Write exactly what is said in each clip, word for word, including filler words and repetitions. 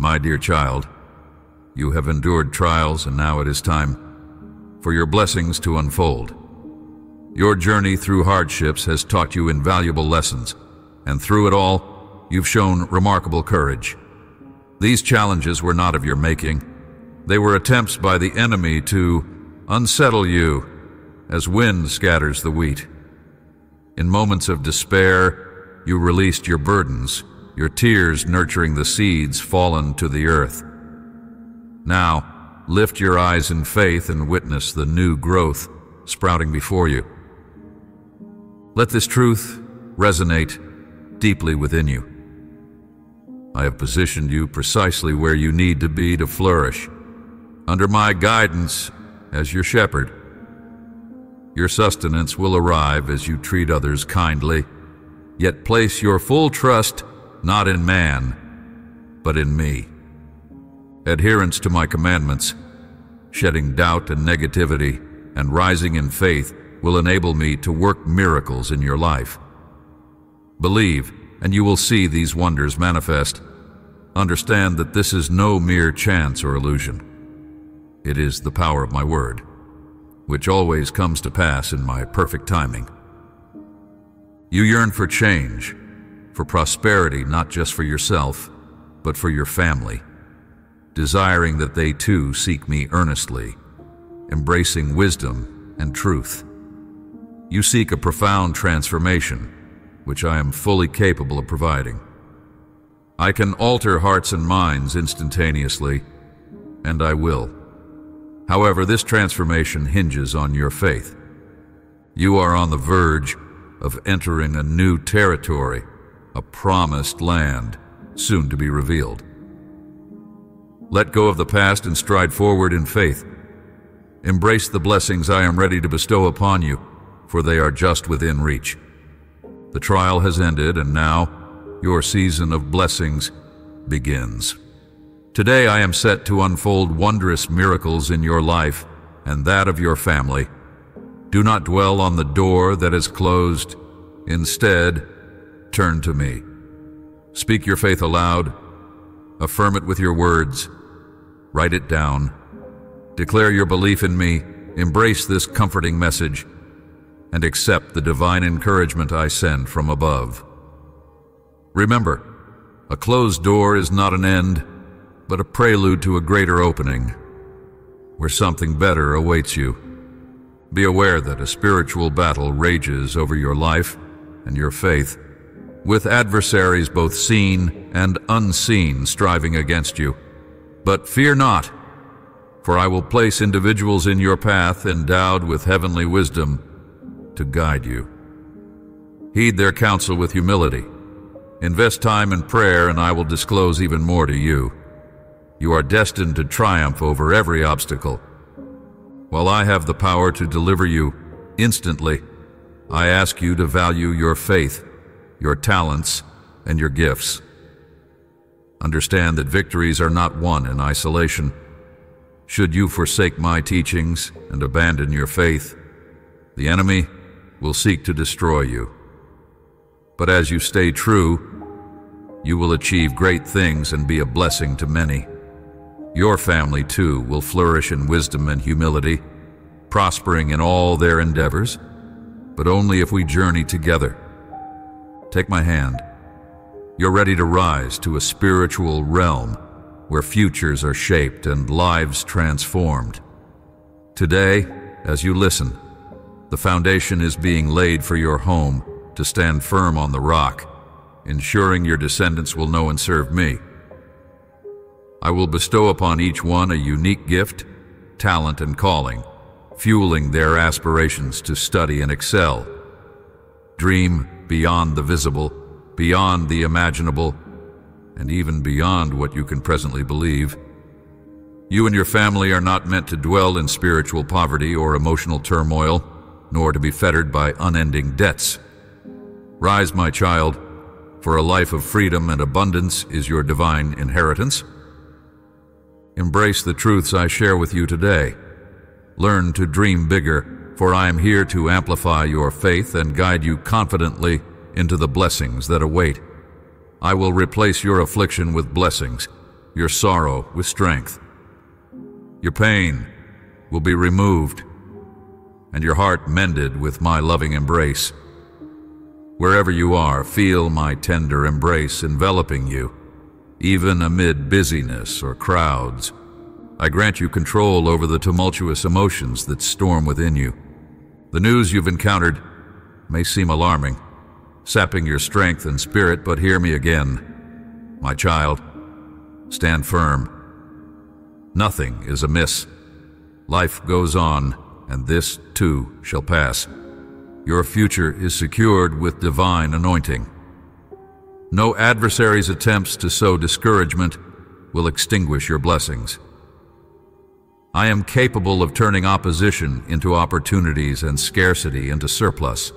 My dear child, you have endured trials, and now it is time for your blessings to unfold. Your journey through hardships has taught you invaluable lessons, and through it all, you've shown remarkable courage. These challenges were not of your making. They were attempts by the enemy to unsettle you as wind scatters the wheat. In moments of despair, you released your burdens, your tears nurturing the seeds fallen to the earth. Now, lift your eyes in faith and witness the new growth sprouting before you. Let this truth resonate deeply within you. I have positioned you precisely where you need to be to flourish, under my guidance as your shepherd. Your sustenance will arrive as you treat others kindly, yet place your full trust not in man, but in me. Adherence to my commandments, shedding doubt and negativity, and rising in faith will enable me to work miracles in your life. Believe, and you will see these wonders manifest. Understand that this is no mere chance or illusion. It is the power of my word, which always comes to pass in my perfect timing. You yearn for change, for prosperity, not just for yourself, but for your family, desiring that they too seek me earnestly, embracing wisdom and truth. You seek a profound transformation, which I am fully capable of providing. I can alter hearts and minds instantaneously, and I will. However, this transformation hinges on your faith. You are on the verge of entering a new territory, a promised land, soon to be revealed. Let go of the past and stride forward in faith. Embrace the blessings I am ready to bestow upon you, for they are just within reach. The trial has ended, and now your season of blessings begins. Today I am set to unfold wondrous miracles in your life and that of your family. Do not dwell on the door that is closed. Instead, turn to me. Speak your faith aloud. Affirm it with your words. Write it down. Declare your belief in me, embrace this comforting message, and accept the divine encouragement I send from above. Remember, a closed door is not an end, but a prelude to a greater opening, where something better awaits you. Be aware that a spiritual battle rages over your life and your faith, with adversaries both seen and unseen striving against you. But fear not, for I will place individuals in your path endowed with heavenly wisdom to guide you. Heed their counsel with humility. Invest time in prayer, and I will disclose even more to you. You are destined to triumph over every obstacle. While I have the power to deliver you instantly, I ask you to value your faith, your talents, and your gifts. Understand that victories are not won in isolation. Should you forsake my teachings and abandon your faith, the enemy will seek to destroy you. But as you stay true, you will achieve great things and be a blessing to many. Your family, too, will flourish in wisdom and humility, prospering in all their endeavors, but only if we journey together. Take my hand. You're ready to rise to a spiritual realm where futures are shaped and lives transformed. Today, as you listen, the foundation is being laid for your home to stand firm on the rock, ensuring your descendants will know and serve me. I will bestow upon each one a unique gift, talent, and calling, fueling their aspirations to study and excel. Dream beyond the visible, beyond the imaginable, and even beyond what you can presently believe. You and your family are not meant to dwell in spiritual poverty or emotional turmoil, nor to be fettered by unending debts. Rise, my child, for a life of freedom and abundance is your divine inheritance. Embrace the truths I share with you today. Learn to dream bigger, for I am here to amplify your faith and guide you confidently into the blessings that await. I will replace your affliction with blessings, your sorrow with strength. Your pain will be removed, and your heart mended with my loving embrace. Wherever you are, feel my tender embrace enveloping you, even amid busyness or crowds. I grant you control over the tumultuous emotions that storm within you. The news you've encountered may seem alarming, sapping your strength and spirit, but hear me again. My child, stand firm. Nothing is amiss. Life goes on, and this too shall pass. Your future is secured with divine anointing. No adversary's attempts to sow discouragement will extinguish your blessings. I am capable of turning opposition into opportunities and scarcity into surplus.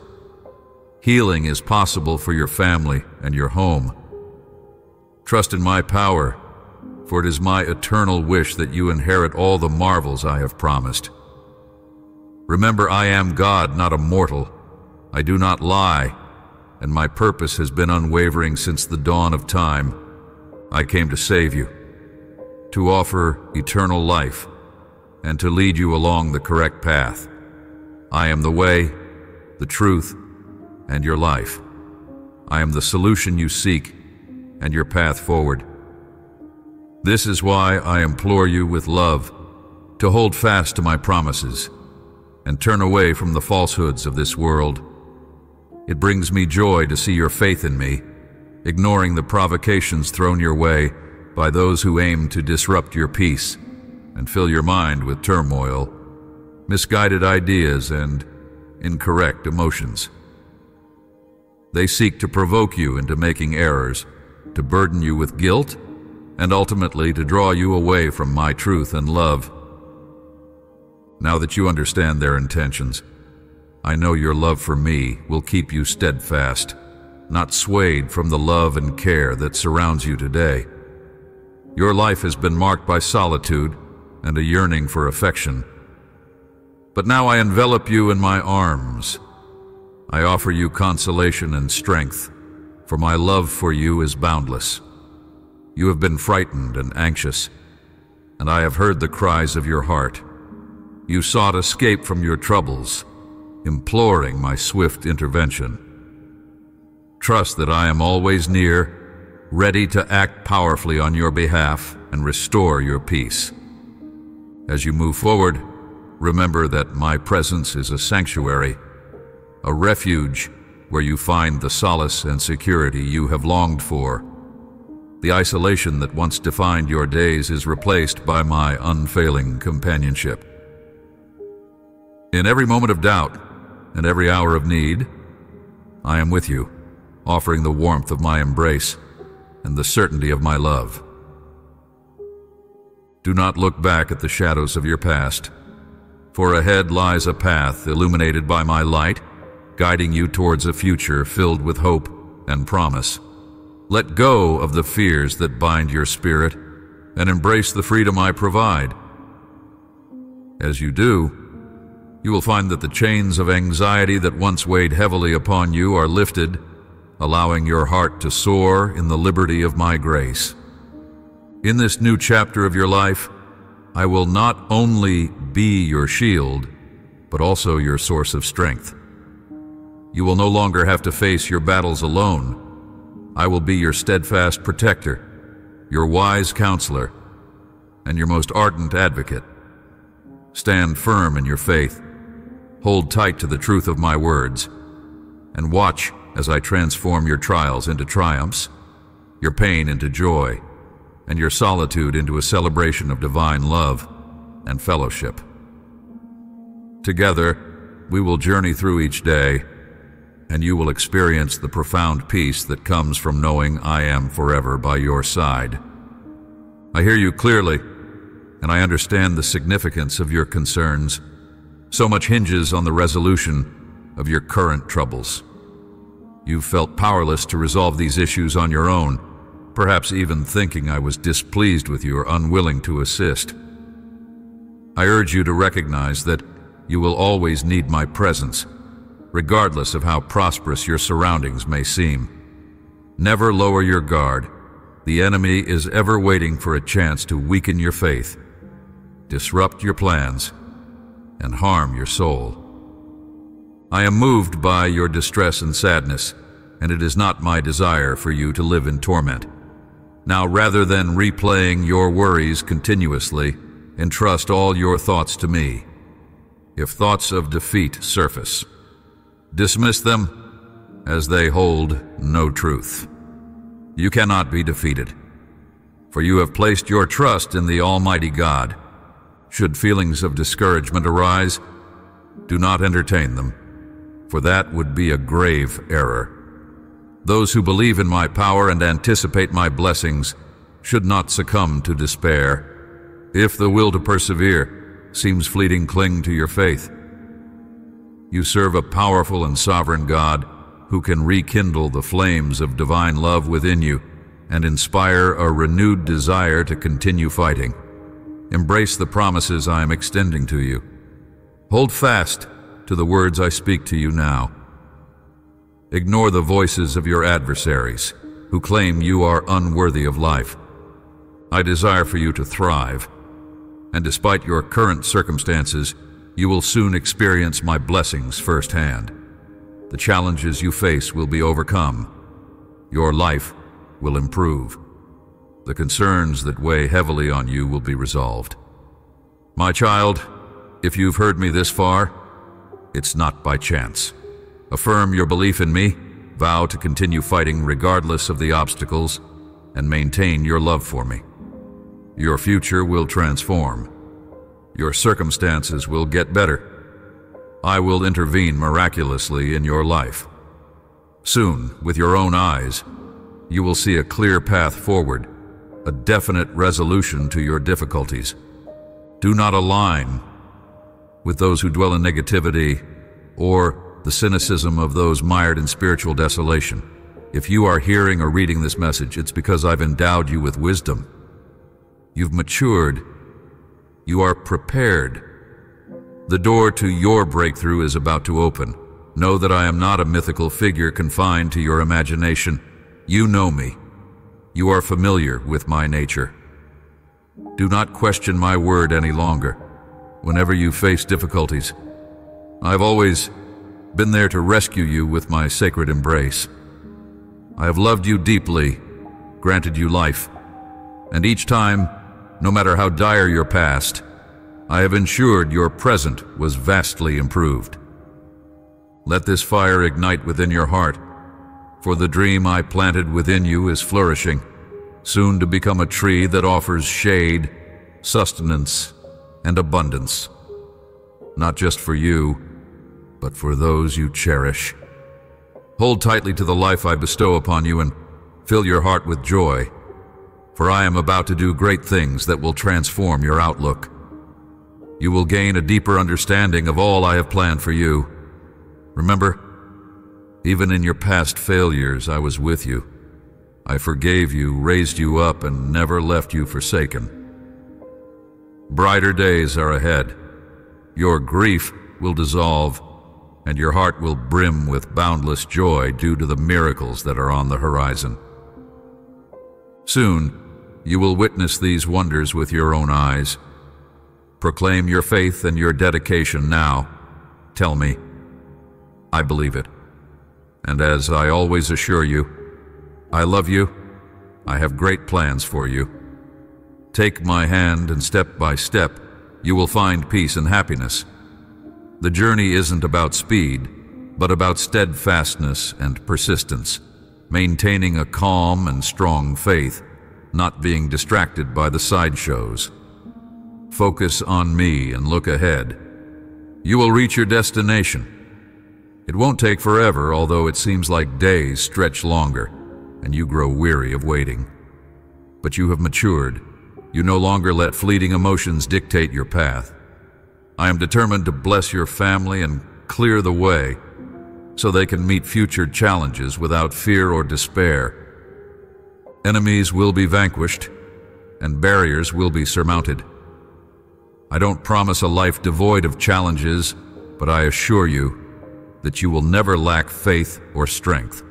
Healing is possible for your family and your home. Trust in my power, for it is my eternal wish that you inherit all the marvels I have promised. Remember, I am God, not a mortal. I do not lie, and my purpose has been unwavering since the dawn of time. I came to save you, to offer eternal life, and to lead you along the correct path. I am the way, the truth, and your life. I am the solution you seek and your path forward. This is why I implore you with love to hold fast to my promises and turn away from the falsehoods of this world. It brings me joy to see your faith in me, ignoring the provocations thrown your way by those who aim to disrupt your peace and fill your mind with turmoil, misguided ideas, and incorrect emotions. They seek to provoke you into making errors, to burden you with guilt, and ultimately to draw you away from my truth and love. Now that you understand their intentions, I know your love for me will keep you steadfast, not swayed from the love and care that surrounds you today. Your life has been marked by solitude and a yearning for affection. But now I envelop you in my arms. I offer you consolation and strength, for my love for you is boundless. You have been frightened and anxious, and I have heard the cries of your heart. You sought escape from your troubles, imploring my swift intervention. Trust that I am always near, ready to act powerfully on your behalf and restore your peace. As you move forward, remember that my presence is a sanctuary, a refuge where you find the solace and security you have longed for. The isolation that once defined your days is replaced by my unfailing companionship. In every moment of doubt and every hour of need, I am with you, offering the warmth of my embrace and the certainty of my love. Do not look back at the shadows of your past, for ahead lies a path illuminated by my light, guiding you towards a future filled with hope and promise. Let go of the fears that bind your spirit and embrace the freedom I provide. As you do, you will find that the chains of anxiety that once weighed heavily upon you are lifted, allowing your heart to soar in the liberty of my grace. In this new chapter of your life, I will not only be your shield, but also your source of strength. You will no longer have to face your battles alone. I will be your steadfast protector, your wise counselor, and your most ardent advocate. Stand firm in your faith, hold tight to the truth of my words, and watch as I transform your trials into triumphs, your pain into joy, and your solitude into a celebration of divine love and fellowship. Together, we will journey through each day, and you will experience the profound peace that comes from knowing I am forever by your side. I hear you clearly, and I understand the significance of your concerns. So much hinges on the resolution of your current troubles. You've felt powerless to resolve these issues on your own, perhaps even thinking I was displeased with you or unwilling to assist. I urge you to recognize that you will always need my presence, regardless of how prosperous your surroundings may seem. Never lower your guard, The enemy is ever waiting for a chance to weaken your faith, disrupt your plans, and harm your soul. I am moved by your distress and sadness, and it is not my desire for you to live in torment. Now, rather than replaying your worries continuously, entrust all your thoughts to me. If thoughts of defeat surface, dismiss them, as they hold no truth. You cannot be defeated, for you have placed your trust in the Almighty God. Should feelings of discouragement arise, do not entertain them, for that would be a grave error. Those who believe in my power and anticipate my blessings should not succumb to despair. If the will to persevere seems fleeting, cling to your faith. You serve a powerful and sovereign God who can rekindle the flames of divine love within you and inspire a renewed desire to continue fighting. Embrace the promises I am extending to you. Hold fast to the words I speak to you now. Ignore the voices of your adversaries, who claim you are unworthy of life. I desire for you to thrive, and despite your current circumstances, you will soon experience my blessings firsthand. The challenges you face will be overcome. Your life will improve. The concerns that weigh heavily on you will be resolved. My child, if you've heard me this far, it's not by chance. Affirm your belief in me, vow to continue fighting regardless of the obstacles, and maintain your love for me. Your future will transform. Your circumstances will get better. I will intervene miraculously in your life. Soon, with your own eyes, you will see a clear path forward, a definite resolution to your difficulties. Do not align with those who dwell in negativity or the cynicism of those mired in spiritual desolation. If you are hearing or reading this message, it's because I've endowed you with wisdom. You've matured. You are prepared. The door to your breakthrough is about to open. Know that I am not a mythical figure confined to your imagination. You know me. You are familiar with my nature. Do not question my word any longer. Whenever you face difficulties, I've always been there to rescue you with my sacred embrace. I have loved you deeply, granted you life, and each time, no matter how dire your past, I have ensured your present was vastly improved. Let this fire ignite within your heart, for the dream I planted within you is flourishing, soon to become a tree that offers shade, sustenance, and abundance, not just for you, but for those you cherish. Hold tightly to the life I bestow upon you and fill your heart with joy, for I am about to do great things that will transform your outlook. You will gain a deeper understanding of all I have planned for you. Remember, even in your past failures, I was with you. I forgave you, raised you up, and never left you forsaken. Brighter days are ahead. Your grief will dissolve, and your heart will brim with boundless joy due to the miracles that are on the horizon. Soon, you will witness these wonders with your own eyes. Proclaim your faith and your dedication now. Tell me, I believe it. And as I always assure you, I love you. I have great plans for you. Take my hand, and step by step, you will find peace and happiness. The journey isn't about speed, but about steadfastness and persistence, maintaining a calm and strong faith, not being distracted by the sideshows. Focus on me and look ahead. You will reach your destination. It won't take forever, although it seems like days stretch longer and you grow weary of waiting. But you have matured. You no longer let fleeting emotions dictate your path. I am determined to bless your family and clear the way so they can meet future challenges without fear or despair. Enemies will be vanquished and barriers will be surmounted. I don't promise a life devoid of challenges, but I assure you that you will never lack faith or strength.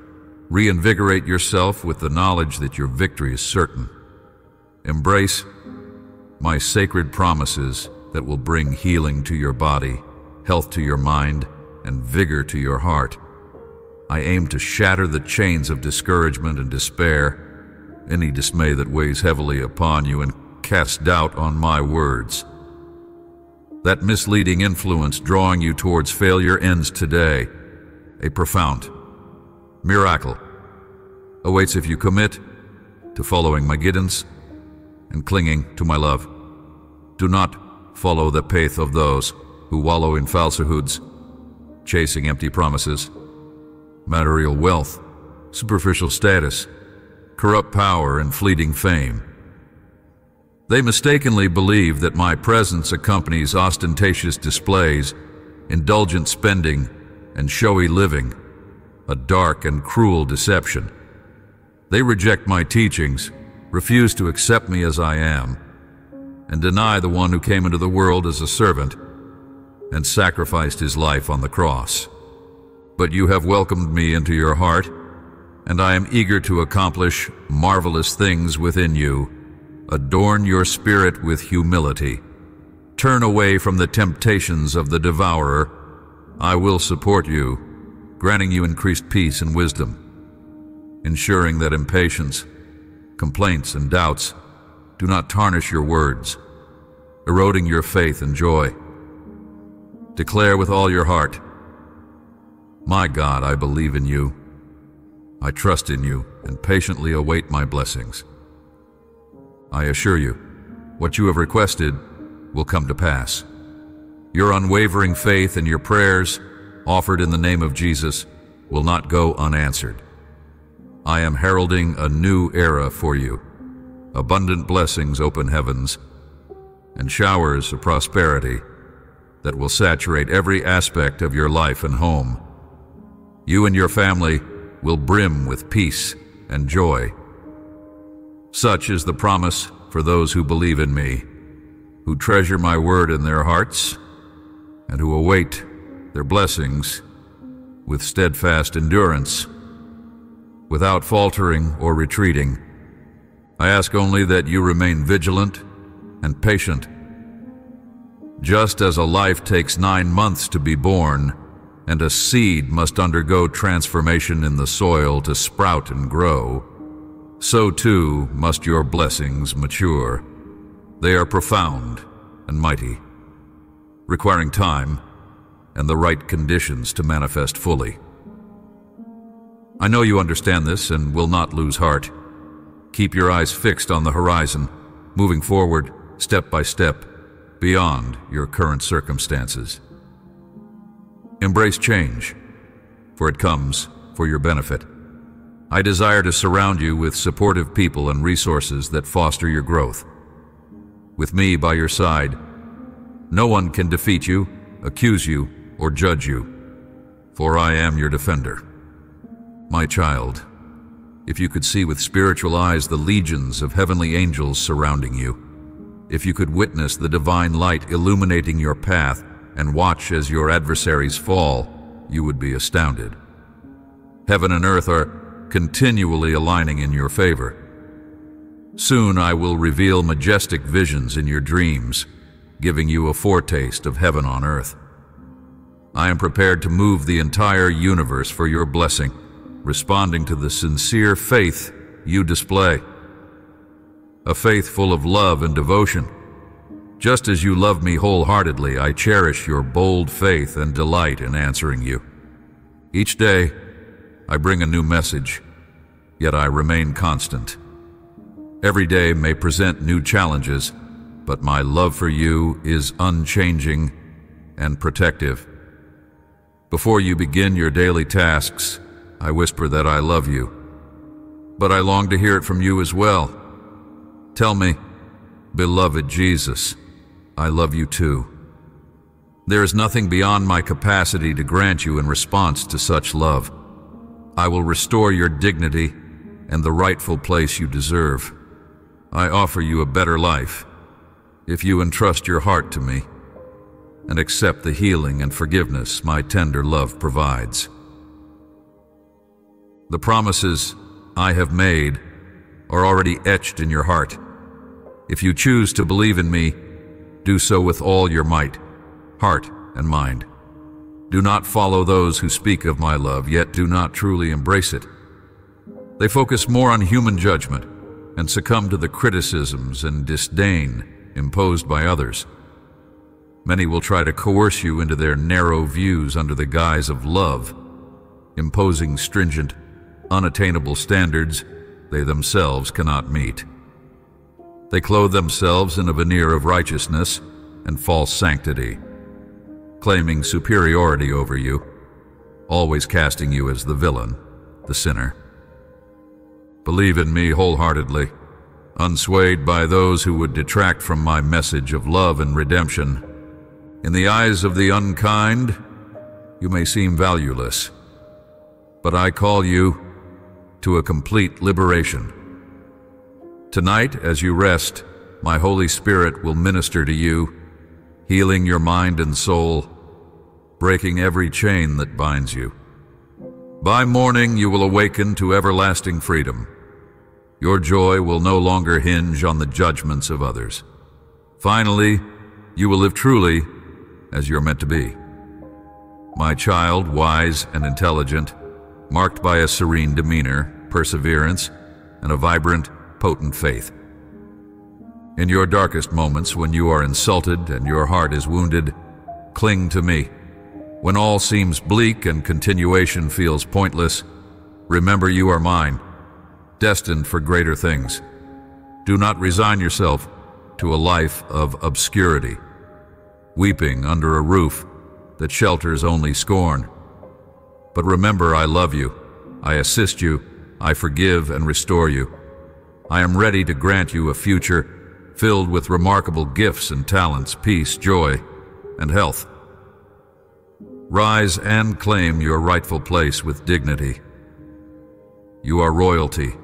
Reinvigorate yourself with the knowledge that your victory is certain. Embrace my sacred promises that will bring healing to your body, health to your mind, and vigor to your heart. I aim to shatter the chains of discouragement and despair, any dismay that weighs heavily upon you, and cast doubt on my words. That misleading influence drawing you towards failure ends today. A profound miracle awaits if you commit to following my guidance and clinging to my love. Do not follow the path of those who wallow in falsehoods, chasing empty promises, material wealth, superficial status, corrupt power, and fleeting fame. They mistakenly believe that my presence accompanies ostentatious displays, indulgent spending, and showy living, a dark and cruel deception. They reject my teachings, refuse to accept me as I am, and deny the one who came into the world as a servant and sacrificed his life on the cross. But you have welcomed me into your heart, and I am eager to accomplish marvelous things within you. Adorn your spirit with humility. Turn away from the temptations of the devourer. I will support you, granting you increased peace and wisdom, ensuring that impatience, complaints, and doubts do not tarnish your words, eroding your faith and joy. Declare with all your heart, "My God, I believe in you. I trust in you and patiently await my blessings." I assure you, what you have requested will come to pass. Your unwavering faith and your prayers offered in the name of Jesus will not go unanswered. I am heralding a new era for you. Abundant blessings open heavens and showers of prosperity that will saturate every aspect of your life and home. You and your family will brim with peace and joy. Such is the promise for those who believe in me, who treasure my word in their hearts, and who await their blessings with steadfast endurance, without faltering or retreating. I ask only that you remain vigilant and patient. Just as a life takes nine months to be born, and a seed must undergo transformation in the soil to sprout and grow, so too must your blessings mature. They are profound and mighty, requiring time and the right conditions to manifest fully. I know you understand this and will not lose heart. Keep your eyes fixed on the horizon, moving forward step by step beyond your current circumstances. Embrace change, for it comes for your benefit. I desire to surround you with supportive people and resources that foster your growth. With me by your side, no one can defeat you, accuse you, or judge you, for I am your defender. My child, if you could see with spiritual eyes the legions of heavenly angels surrounding you, if you could witness the divine light illuminating your path and watch as your adversaries fall, you would be astounded. Heaven and earth are continually aligning in your favor. Soon I will reveal majestic visions in your dreams, giving you a foretaste of heaven on earth. I am prepared to move the entire universe for your blessing, responding to the sincere faith you display, a faith full of love and devotion. Just as you love me wholeheartedly, I cherish your bold faith and delight in answering you. Each day, I bring a new message, yet I remain constant. Every day may present new challenges, but my love for you is unchanging and protective. Before you begin your daily tasks, I whisper that I love you, but I long to hear it from you as well. Tell me, beloved Jesus, I love you too. There is nothing beyond my capacity to grant you in response to such love. I will restore your dignity and the rightful place you deserve. I offer you a better life if you entrust your heart to me and accept the healing and forgiveness my tender love provides. The promises I have made are already etched in your heart. If you choose to believe in me, do so with all your might, heart and mind. Do not follow those who speak of my love, yet do not truly embrace it. They focus more on human judgment and succumb to the criticisms and disdain imposed by others. Many will try to coerce you into their narrow views under the guise of love, imposing stringent, unattainable standards they themselves cannot meet. They clothe themselves in a veneer of righteousness and false sanctity, claiming superiority over you, always casting you as the villain, the sinner. Believe in me wholeheartedly, unswayed by those who would detract from my message of love and redemption. In the eyes of the unkind, you may seem valueless, but I call you to a complete liberation. Tonight, as you rest, my Holy Spirit will minister to you, healing your mind and soul, breaking every chain that binds you. By morning, you will awaken to everlasting freedom. Your joy will no longer hinge on the judgments of others. Finally, you will live truly as you're meant to be. My child, wise and intelligent, marked by a serene demeanor, perseverance, and a vibrant, potent faith. In your darkest moments, when you are insulted and your heart is wounded, cling to me. When all seems bleak and continuation feels pointless, remember you are mine, destined for greater things. Do not resign yourself to a life of obscurity, weeping under a roof that shelters only scorn. But remember, I love you, I assist you, I forgive and restore you. I am ready to grant you a future filled with remarkable gifts and talents, peace, joy, and health. Rise and claim your rightful place with dignity. You are royalty,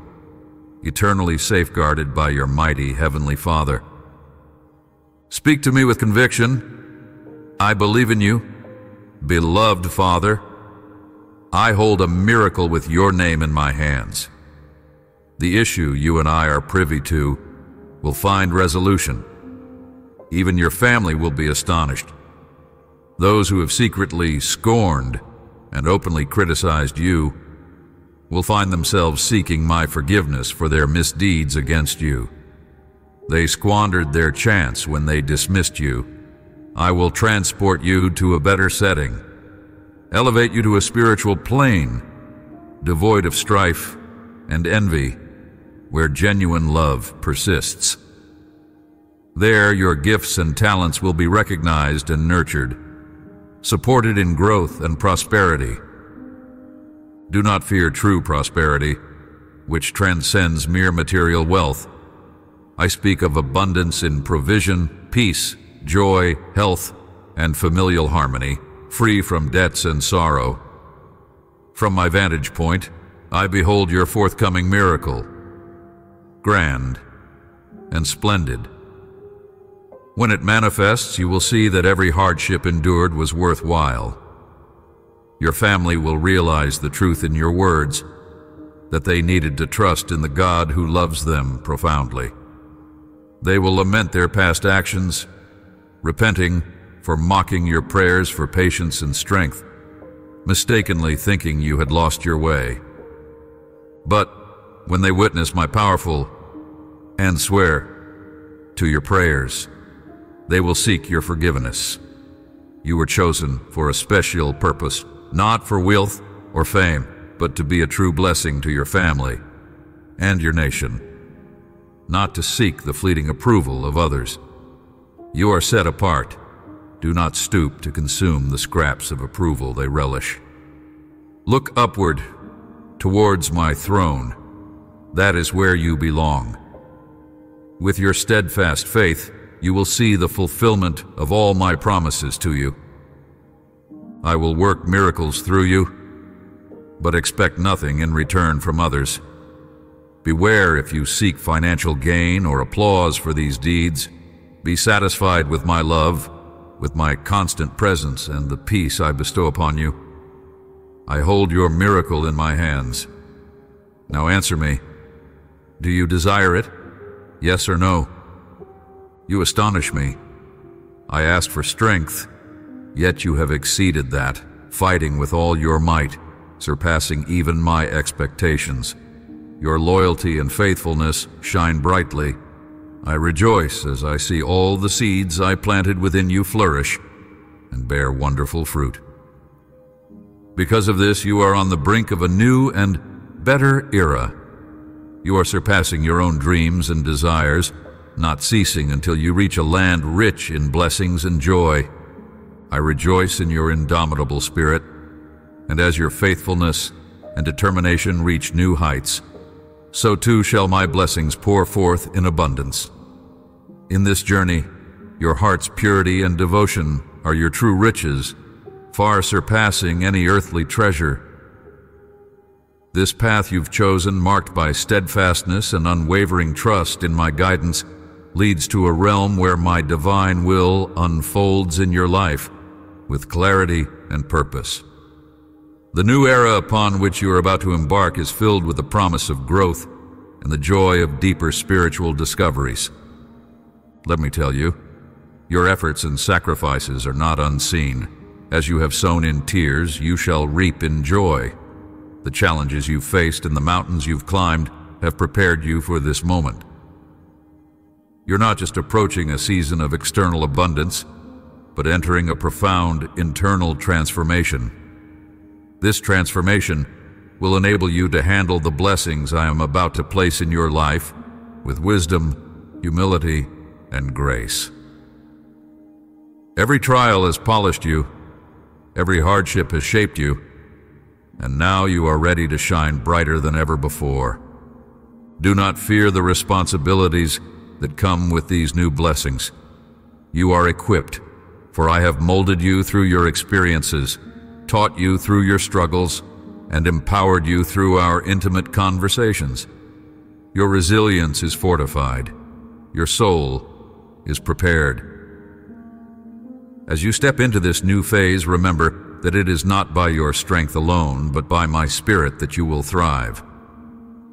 eternally safeguarded by your mighty Heavenly Father. Speak to me with conviction. I believe in you, beloved Father. I hold a miracle with your name in my hands. The issue you and I are privy to will find resolution. Even your family will be astonished. Those who have secretly scorned and openly criticized you will find themselves seeking my forgiveness for their misdeeds against you. They squandered their chance when they dismissed you. I will transport you to a better setting, elevate you to a spiritual plane, devoid of strife and envy, where genuine love persists. There, your gifts and talents will be recognized and nurtured, supported in growth and prosperity. Do not fear true prosperity, which transcends mere material wealth. I speak of abundance in provision, peace, joy, health, and familial harmony, free from debts and sorrow. From my vantage point, I behold your forthcoming miracle, grand and splendid. When it manifests, you will see that every hardship endured was worthwhile. Your family will realize the truth in your words, that they needed to trust in the God who loves them profoundly. They will lament their past actions, repenting for mocking your prayers for patience and strength, mistakenly thinking you had lost your way. But when they witness my powerful and swear to your prayers, they will seek your forgiveness. You were chosen for a special purpose, not for wealth or fame, but to be a true blessing to your family and your nation, not to seek the fleeting approval of others. You are set apart. Do not stoop to consume the scraps of approval they relish. Look upward towards my throne. That is where you belong. With your steadfast faith, you will see the fulfillment of all my promises to you. I will work miracles through you, but expect nothing in return from others. Beware if you seek financial gain or applause for these deeds. Be satisfied with my love, with my constant presence and the peace I bestow upon you. I hold your miracle in my hands, Now answer me. Do you desire it? Yes or no? You astonish me. I asked for strength, yet you have exceeded that, fighting with all your might, surpassing even my expectations. Your loyalty and faithfulness shine brightly. I rejoice as I see all the seeds I planted within you flourish and bear wonderful fruit. Because of this, you are on the brink of a new and better era. You are surpassing your own dreams and desires, not ceasing until you reach a land rich in blessings and joy. I rejoice in your indomitable spirit, and as your faithfulness and determination reach new heights, so too shall my blessings pour forth in abundance. In this journey, your heart's purity and devotion are your true riches, far surpassing any earthly treasure. This path you've chosen, marked by steadfastness and unwavering trust in my guidance, leads to a realm where my divine will unfolds in your life with clarity and purpose. The new era upon which you are about to embark is filled with the promise of growth and the joy of deeper spiritual discoveries. Let me tell you, your efforts and sacrifices are not unseen. As you have sown in tears, you shall reap in joy. The challenges you've faced and the mountains you've climbed have prepared you for this moment. You're not just approaching a season of external abundance, but entering a profound internal transformation. This transformation will enable you to handle the blessings I am about to place in your life with wisdom, humility, and grace. Every trial has polished you, every hardship has shaped you, and now you are ready to shine brighter than ever before. Do not fear the responsibilities that come with these new blessings. You are equipped, for I have molded you through your experiences, taught you through your struggles, and empowered you through our intimate conversations. Your resilience is fortified. Your soul is prepared. As you step into this new phase, remember that it is not by your strength alone, but by my spirit that you will thrive.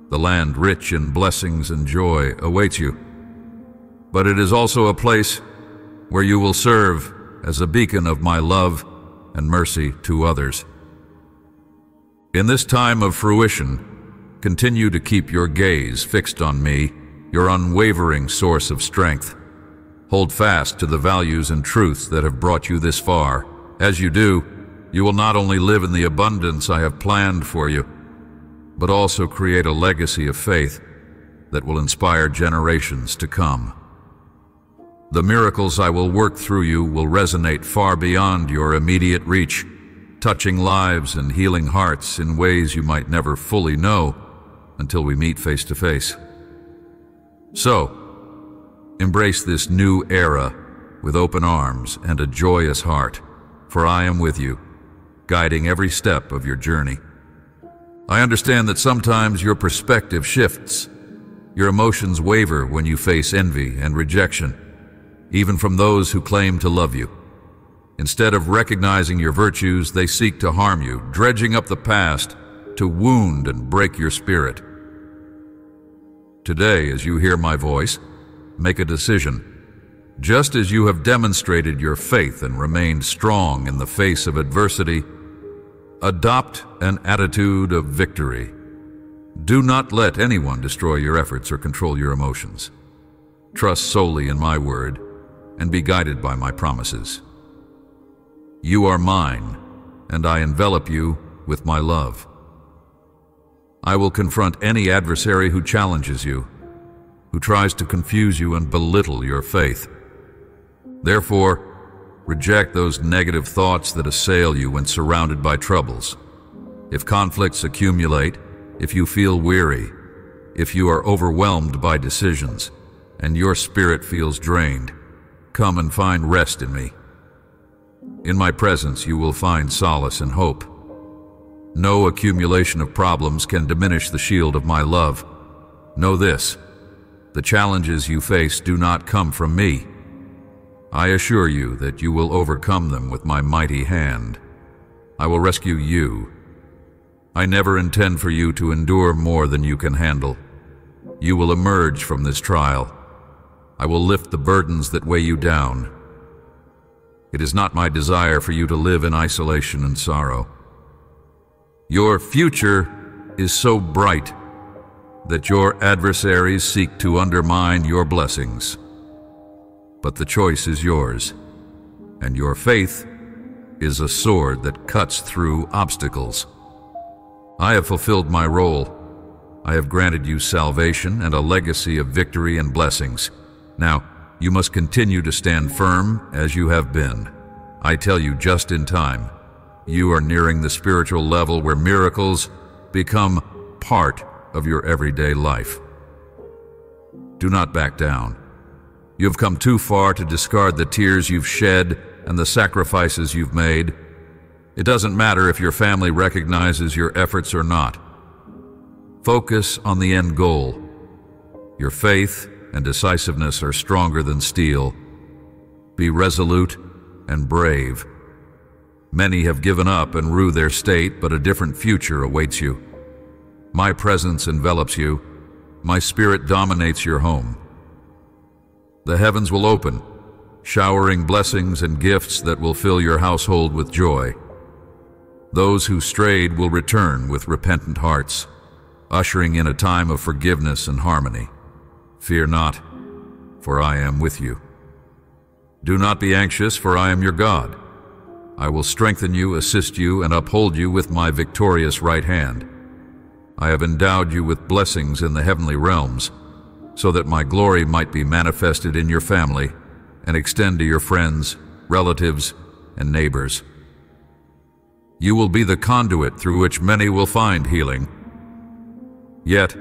The land rich in blessings and joy awaits you, but it is also a place where you will serve as a beacon of my love and mercy to others. In this time of fruition, continue to keep your gaze fixed on me, your unwavering source of strength. Hold fast to the values and truths that have brought you this far. As you do, you will not only live in the abundance I have planned for you, but also create a legacy of faith that will inspire generations to come. The miracles I will work through you will resonate far beyond your immediate reach, touching lives and healing hearts in ways you might never fully know until we meet face to face. So, embrace this new era with open arms and a joyous heart, for I am with you, guiding every step of your journey. I understand that sometimes your perspective shifts. Your emotions waver when you face envy and rejection, even from those who claim to love you. Instead of recognizing your virtues, they seek to harm you, dredging up the past to wound and break your spirit. Today, as you hear my voice, make a decision. Just as you have demonstrated your faith and remained strong in the face of adversity, adopt an attitude of victory. Do not let anyone destroy your efforts or control your emotions. Trust solely in my word and be guided by my promises. You are mine, and I envelop you with my love. I will confront any adversary who challenges you, who tries to confuse you and belittle your faith. Therefore, reject those negative thoughts that assail you when surrounded by troubles. If conflicts accumulate, if you feel weary, if you are overwhelmed by decisions, and your spirit feels drained, come and find rest in me. In my presence, you will find solace and hope. No accumulation of problems can diminish the shield of my love. Know this: the challenges you face do not come from me. I assure you that you will overcome them with my mighty hand. I will rescue you, I never intend for you to endure more than you can handle. You will emerge from this trial. I will lift the burdens that weigh you down. It is not my desire for you to live in isolation and sorrow. Your future is so bright that your adversaries seek to undermine your blessings. But the choice is yours, and your faith is a sword that cuts through obstacles. I have fulfilled my role. I have granted you salvation and a legacy of victory and blessings. Now, you must continue to stand firm as you have been. I tell you, just in time, you are nearing the spiritual level where miracles become part of your everyday life. Do not back down. You have come too far to discard the tears you've shed and the sacrifices you've made. It doesn't matter if your family recognizes your efforts or not. Focus on the end goal. Your faith and decisiveness are stronger than steel. Be resolute and brave. Many have given up and rue their state, but a different future awaits you. My presence envelops you. My spirit dominates your home. The heavens will open, showering blessings and gifts that will fill your household with joy. Those who strayed will return with repentant hearts, ushering in a time of forgiveness and harmony. Fear not, for I am with you. Do not be anxious, for I am your God. I will strengthen you, assist you, and uphold you with my victorious right hand. I have endowed you with blessings in the heavenly realms, so that my glory might be manifested in your family and extend to your friends, relatives, and neighbors. You will be the conduit through which many will find healing. Yet,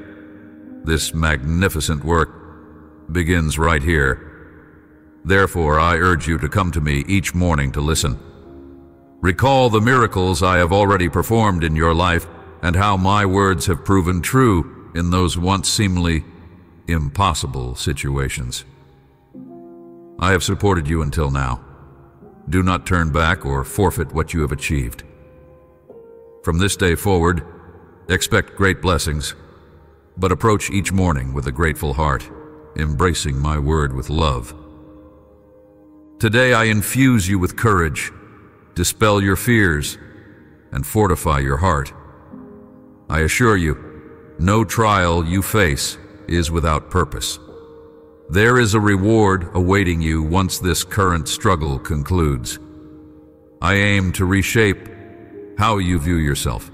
this magnificent work begins right here. Therefore, I urge you to come to me each morning to listen. Recall the miracles I have already performed in your life and how my words have proven true in those once seemingly impossible situations. I have supported you until now. Do not turn back or forfeit what you have achieved. From this day forward, expect great blessings, but approach each morning with a grateful heart, embracing my word with love. Today I infuse you with courage, dispel your fears, and fortify your heart. I assure you, no trial you face is without purpose. There is a reward awaiting you once this current struggle concludes. I aim to reshape how you view yourself.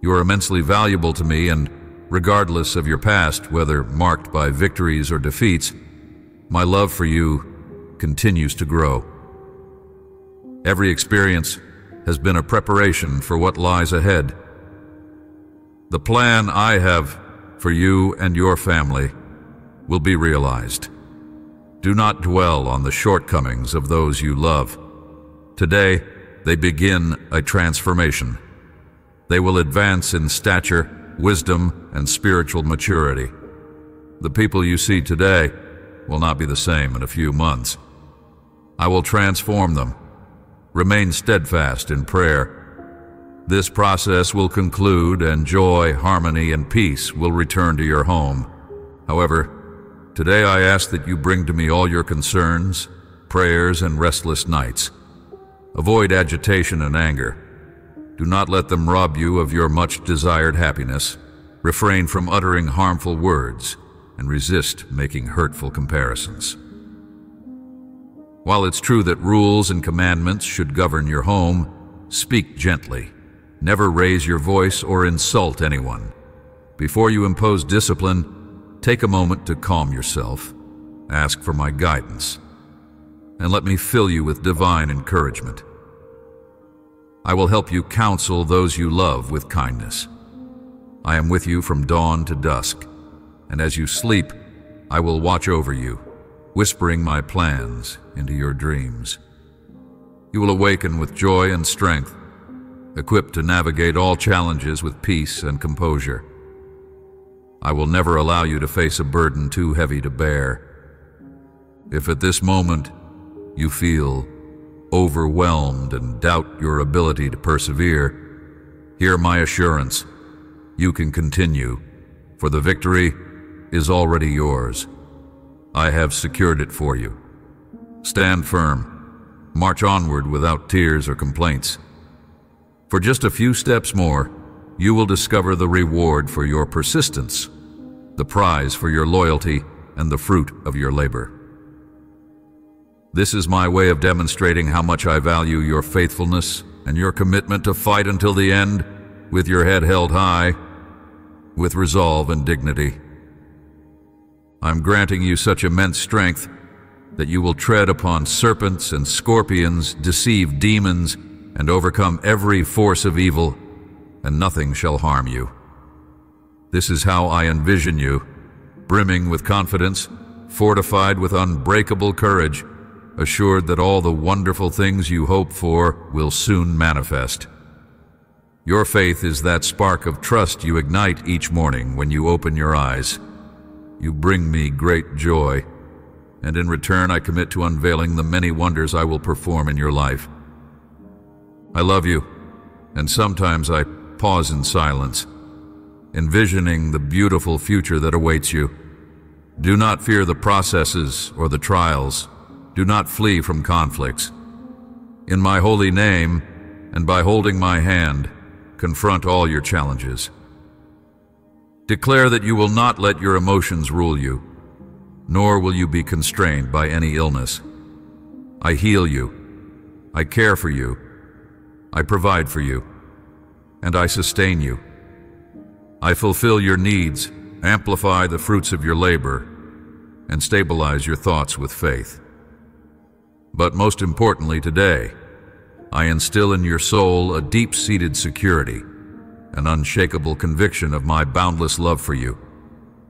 You are immensely valuable to me, and regardless of your past, whether marked by victories or defeats, my love for you continues to grow. Every experience has been a preparation for what lies ahead. The plan I have for you and your family will be realized. Do not dwell on the shortcomings of those you love. Today, they begin a transformation. They will advance in stature, wisdom, and spiritual maturity. The people you see today will not be the same in a few months. I will transform them. Remain steadfast in prayer. This process will conclude, and joy, harmony, and peace will return to your home. However, today I ask that you bring to me all your concerns, prayers, and restless nights. Avoid agitation and anger. Do not let them rob you of your much-desired happiness. Refrain from uttering harmful words and resist making hurtful comparisons. While it's true that rules and commandments should govern your home, speak gently. Never raise your voice or insult anyone. Before you impose discipline, take a moment to calm yourself, ask for my guidance, and let me fill you with divine encouragement. I will help you counsel those you love with kindness. I am with you from dawn to dusk, and as you sleep, I will watch over you, whispering my plans into your dreams. You will awaken with joy and strength, equipped to navigate all challenges with peace and composure. I will never allow you to face a burden too heavy to bear. If at this moment you feel overwhelmed and doubt your ability to persevere, Hear my assurance. You can continue, for the victory is already yours. I have secured it for you. Stand firm. March onward without tears or complaints. For just a few steps more, you will discover the reward for your persistence, the prize for your loyalty, and the fruit of your labor. This is my way of demonstrating how much I value your faithfulness and your commitment to fight until the end, with your head held high, with resolve and dignity. I'm granting you such immense strength that you will tread upon serpents and scorpions, deceive demons, and overcome every force of evil, and nothing shall harm you. This is how I envision you, brimming with confidence, fortified with unbreakable courage, assured that all the wonderful things you hope for will soon manifest. Your faith is that spark of trust you ignite each morning when you open your eyes. You bring me great joy, and in return I commit to unveiling the many wonders I will perform in your life. I love you, and sometimes I pause in silence, envisioning the beautiful future that awaits you. Do not fear the processes or the trials. Do not flee from conflicts. In my holy name, and by holding my hand, confront all your challenges. Declare that you will not let your emotions rule you, nor will you be constrained by any illness. I heal you, I care for you, I provide for you, and I sustain you. I fulfill your needs, amplify the fruits of your labor, and stabilize your thoughts with faith. But most importantly today, I instill in your soul a deep-seated security, an unshakable conviction of my boundless love for you,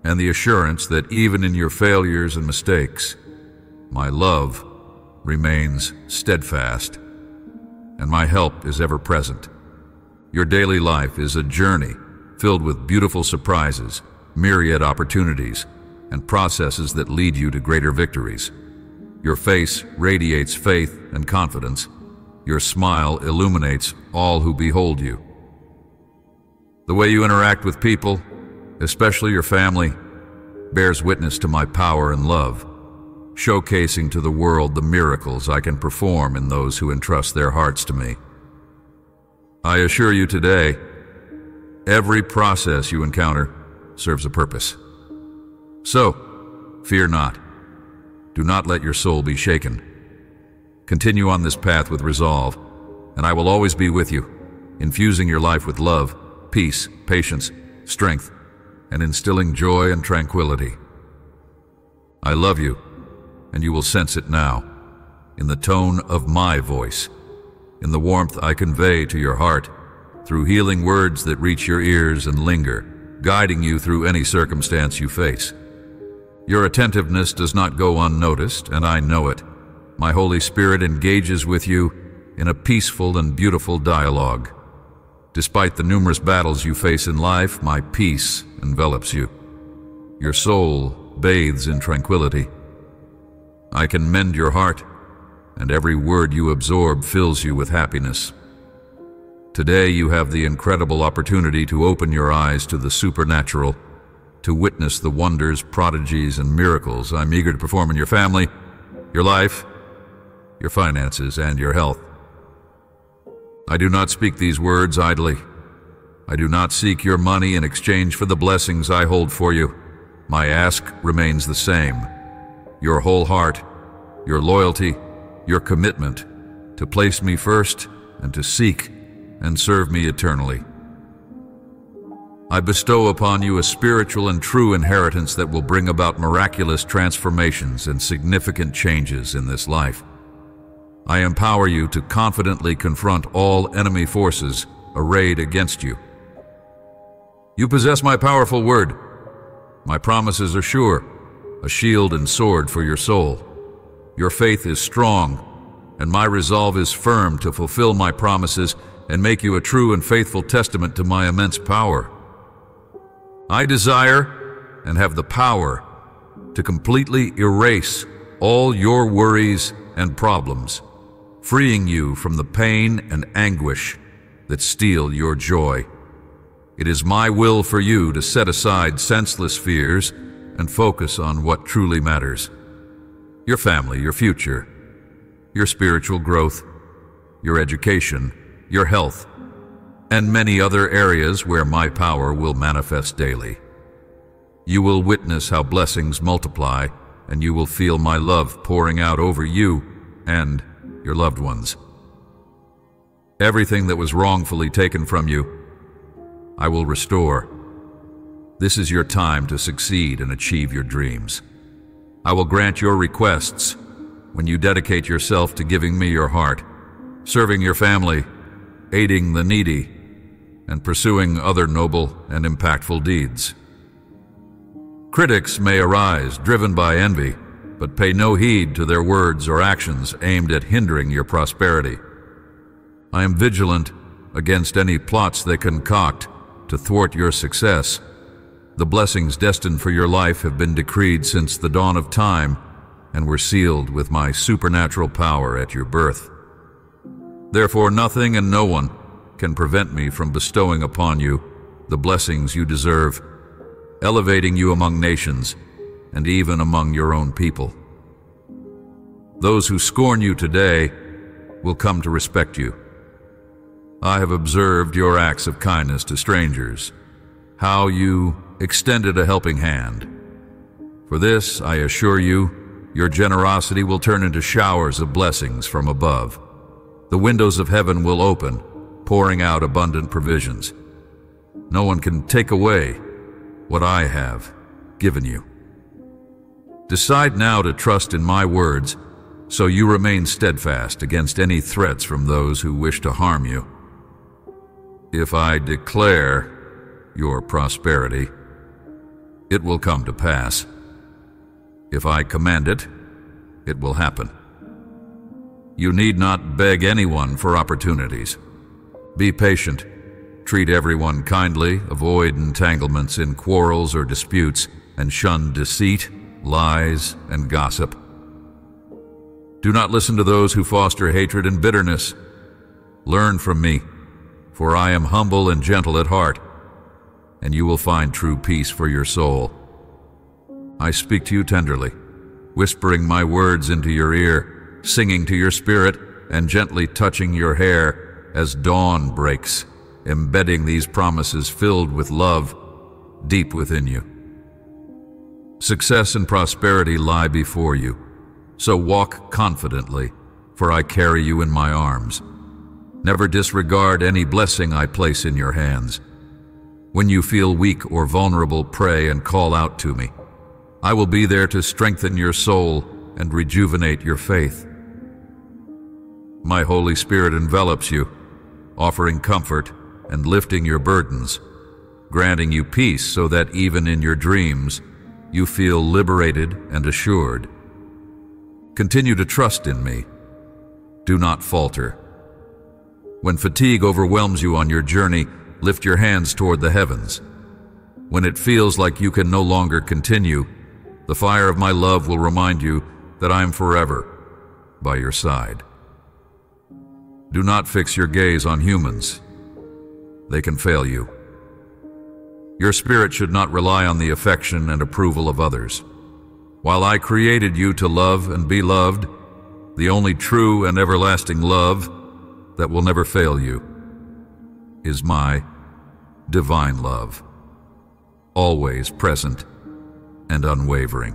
and the assurance that even in your failures and mistakes, my love remains steadfast, and my help is ever present. Your daily life is a journey filled with beautiful surprises, myriad opportunities, and processes that lead you to greater victories. Your face radiates faith and confidence. Your smile illuminates all who behold you. The way you interact with people, especially your family, bears witness to my power and love, showcasing to the world the miracles I can perform in those who entrust their hearts to me. I assure you today, every process you encounter serves a purpose. So, fear not. Do not let your soul be shaken. Continue on this path with resolve, and I will always be with you, infusing your life with love, peace, patience, strength, and instilling joy and tranquility. I love you, and you will sense it now, in the tone of my voice, in the warmth I convey to your heart, through healing words that reach your ears and linger, guiding you through any circumstance you face. Your attentiveness does not go unnoticed, and I know it. My Holy Spirit engages with you in a peaceful and beautiful dialogue. Despite the numerous battles you face in life, my peace envelops you. Your soul bathes in tranquility. I can mend your heart, and every word you absorb fills you with happiness. Today you have the incredible opportunity to open your eyes to the supernatural, to witness the wonders, prodigies, and miracles I'm eager to perform in your family, your life, your finances, and your health. I do not speak these words idly. I do not seek your money in exchange for the blessings I hold for you. My ask remains the same: your whole heart, your loyalty, your commitment to place me first and to seek and serve me eternally. I bestow upon you a spiritual and true inheritance that will bring about miraculous transformations and significant changes in this life. I empower you to confidently confront all enemy forces arrayed against you. You possess my powerful word. My promises are sure, a shield and sword for your soul. Your faith is strong, and my resolve is firm to fulfill my promises and make you a true and faithful testament to my immense power. I desire and have the power to completely erase all your worries and problems, freeing you from the pain and anguish that steal your joy. It is my will for you to set aside senseless fears and focus on what truly matters: your family, your future, your spiritual growth, your education, your health, and many other areas where my power will manifest daily. You will witness how blessings multiply, and you will feel my love pouring out over you and your loved ones. Everything that was wrongfully taken from you, I will restore. This is your time to succeed and achieve your dreams. I will grant your requests when you dedicate yourself to giving me your heart, serving your family, aiding the needy, and pursuing other noble and impactful deeds. Critics may arise driven by envy, but pay no heed to their words or actions aimed at hindering your prosperity. I am vigilant against any plots they concoct to thwart your success. The blessings destined for your life have been decreed since the dawn of time and were sealed with my supernatural power at your birth. Therefore, nothing and no one can prevent me from bestowing upon you the blessings you deserve, elevating you among nations and even among your own people. Those who scorn you today will come to respect you. I have observed your acts of kindness to strangers, how you extended a helping hand. For this, I assure you, your generosity will turn into showers of blessings from above. The windows of heaven will open, pouring out abundant provisions. No one can take away what I have given you. Decide now to trust in my words, so you remain steadfast against any threats from those who wish to harm you. If I declare your prosperity, it will come to pass. If I command it, it will happen. You need not beg anyone for opportunities. Be patient. Treat everyone kindly, avoid entanglements in quarrels or disputes, and shun deceit, lies, and gossip. Do not listen to those who foster hatred and bitterness. Learn from me, for I am humble and gentle at heart, and you will find true peace for your soul. I speak to you tenderly, whispering my words into your ear, singing to your spirit, and gently touching your hair as dawn breaks, embedding these promises filled with love deep within you. Success and prosperity lie before you, so walk confidently, for I carry you in my arms. Never disregard any blessing I place in your hands. When you feel weak or vulnerable, pray and call out to me. I will be there to strengthen your soul and rejuvenate your faith. My Holy Spirit envelops you, offering comfort and lifting your burdens, granting you peace so that even in your dreams you feel liberated and assured. Continue to trust in me. Do not falter. When fatigue overwhelms you on your journey, lift your hands toward the heavens. When it feels like you can no longer continue, the fire of my love will remind you that I am forever by your side. Do not fix your gaze on humans. They can fail you. Your spirit should not rely on the affection and approval of others. While I created you to love and be loved, the only true and everlasting love that will never fail you is my divine love, always present and unwavering.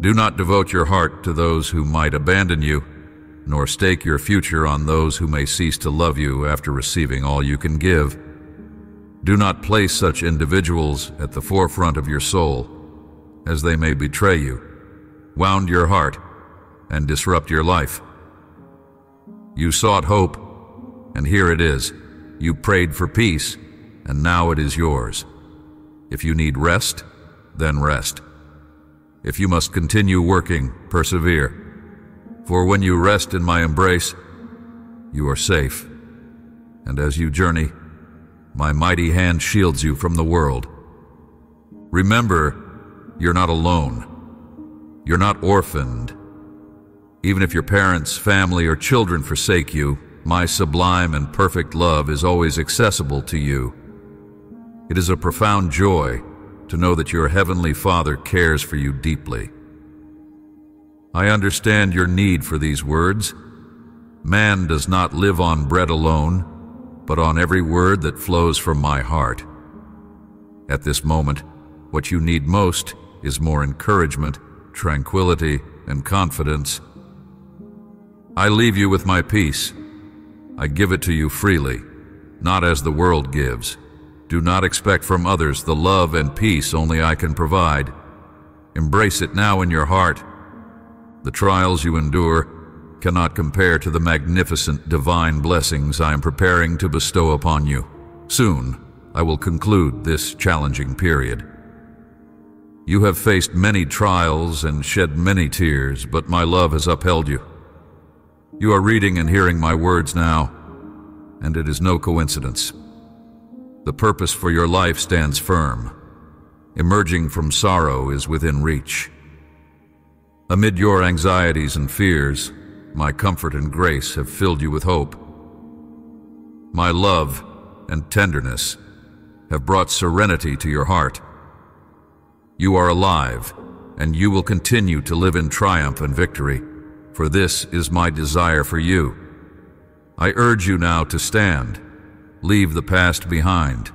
Do not devote your heart to those who might abandon you, nor stake your future on those who may cease to love you after receiving all you can give. Do not place such individuals at the forefront of your soul, as they may betray you, wound your heart, and disrupt your life. You sought hope, and here it is. You prayed for peace, and now it is yours. If you need rest, then rest. If you must continue working, persevere. For when you rest in my embrace, you are safe. And as you journey, my mighty hand shields you from the world. Remember, you're not alone. You're not orphaned. Even if your parents, family, or children forsake you, My sublime and perfect love is always accessible to you. It is a profound joy to know that your Heavenly Father cares for you deeply. I understand your need for these words. Man does not live on bread alone, but on every word that flows from my heart. At this moment, what you need most is more encouragement, tranquility, and confidence. I leave you with my peace. I give it to you freely, not as the world gives. Do not expect from others the love and peace only I can provide. Embrace it now in your heart. The trials you endure cannot compare to the magnificent divine blessings I am preparing to bestow upon you. Soon, I will conclude this challenging period. You have faced many trials and shed many tears, but my love has upheld you. You are reading and hearing my words now, and it is no coincidence. The purpose for your life stands firm. Emerging from sorrow is within reach. Amid your anxieties and fears, my comfort and grace have filled you with hope. My love and tenderness have brought serenity to your heart. You are alive, and you will continue to live in triumph and victory, for this is my desire for you. I urge you now to stand, leave the past behind,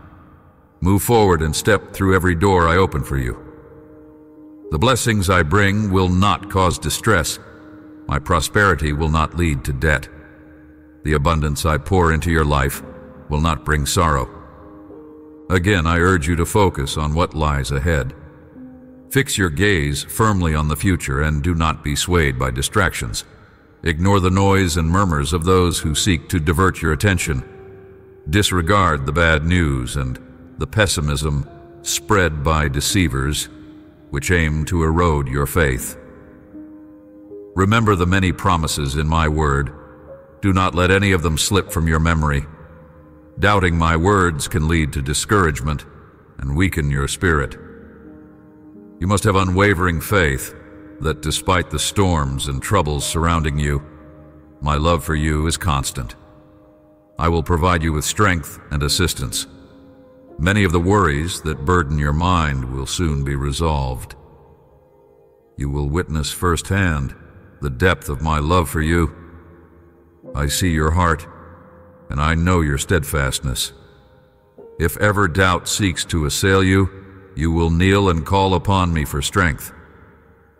move forward and step through every door I open for you. The blessings I bring will not cause distress. My prosperity will not lead to debt. The abundance I pour into your life will not bring sorrow. Again, I urge you to focus on what lies ahead. Fix your gaze firmly on the future and do not be swayed by distractions. Ignore the noise and murmurs of those who seek to divert your attention. Disregard the bad news and the pessimism spread by deceivers, which aim to erode your faith. Remember the many promises in my word. Do not let any of them slip from your memory. Doubting my words can lead to discouragement and weaken your spirit. You must have unwavering faith that despite the storms and troubles surrounding you, my love for you is constant. I will provide you with strength and assistance. Many of the worries that burden your mind will soon be resolved. You will witness firsthand the depth of my love for you. I see your heart, and I know your steadfastness. If ever doubt seeks to assail you, you will kneel and call upon me for strength.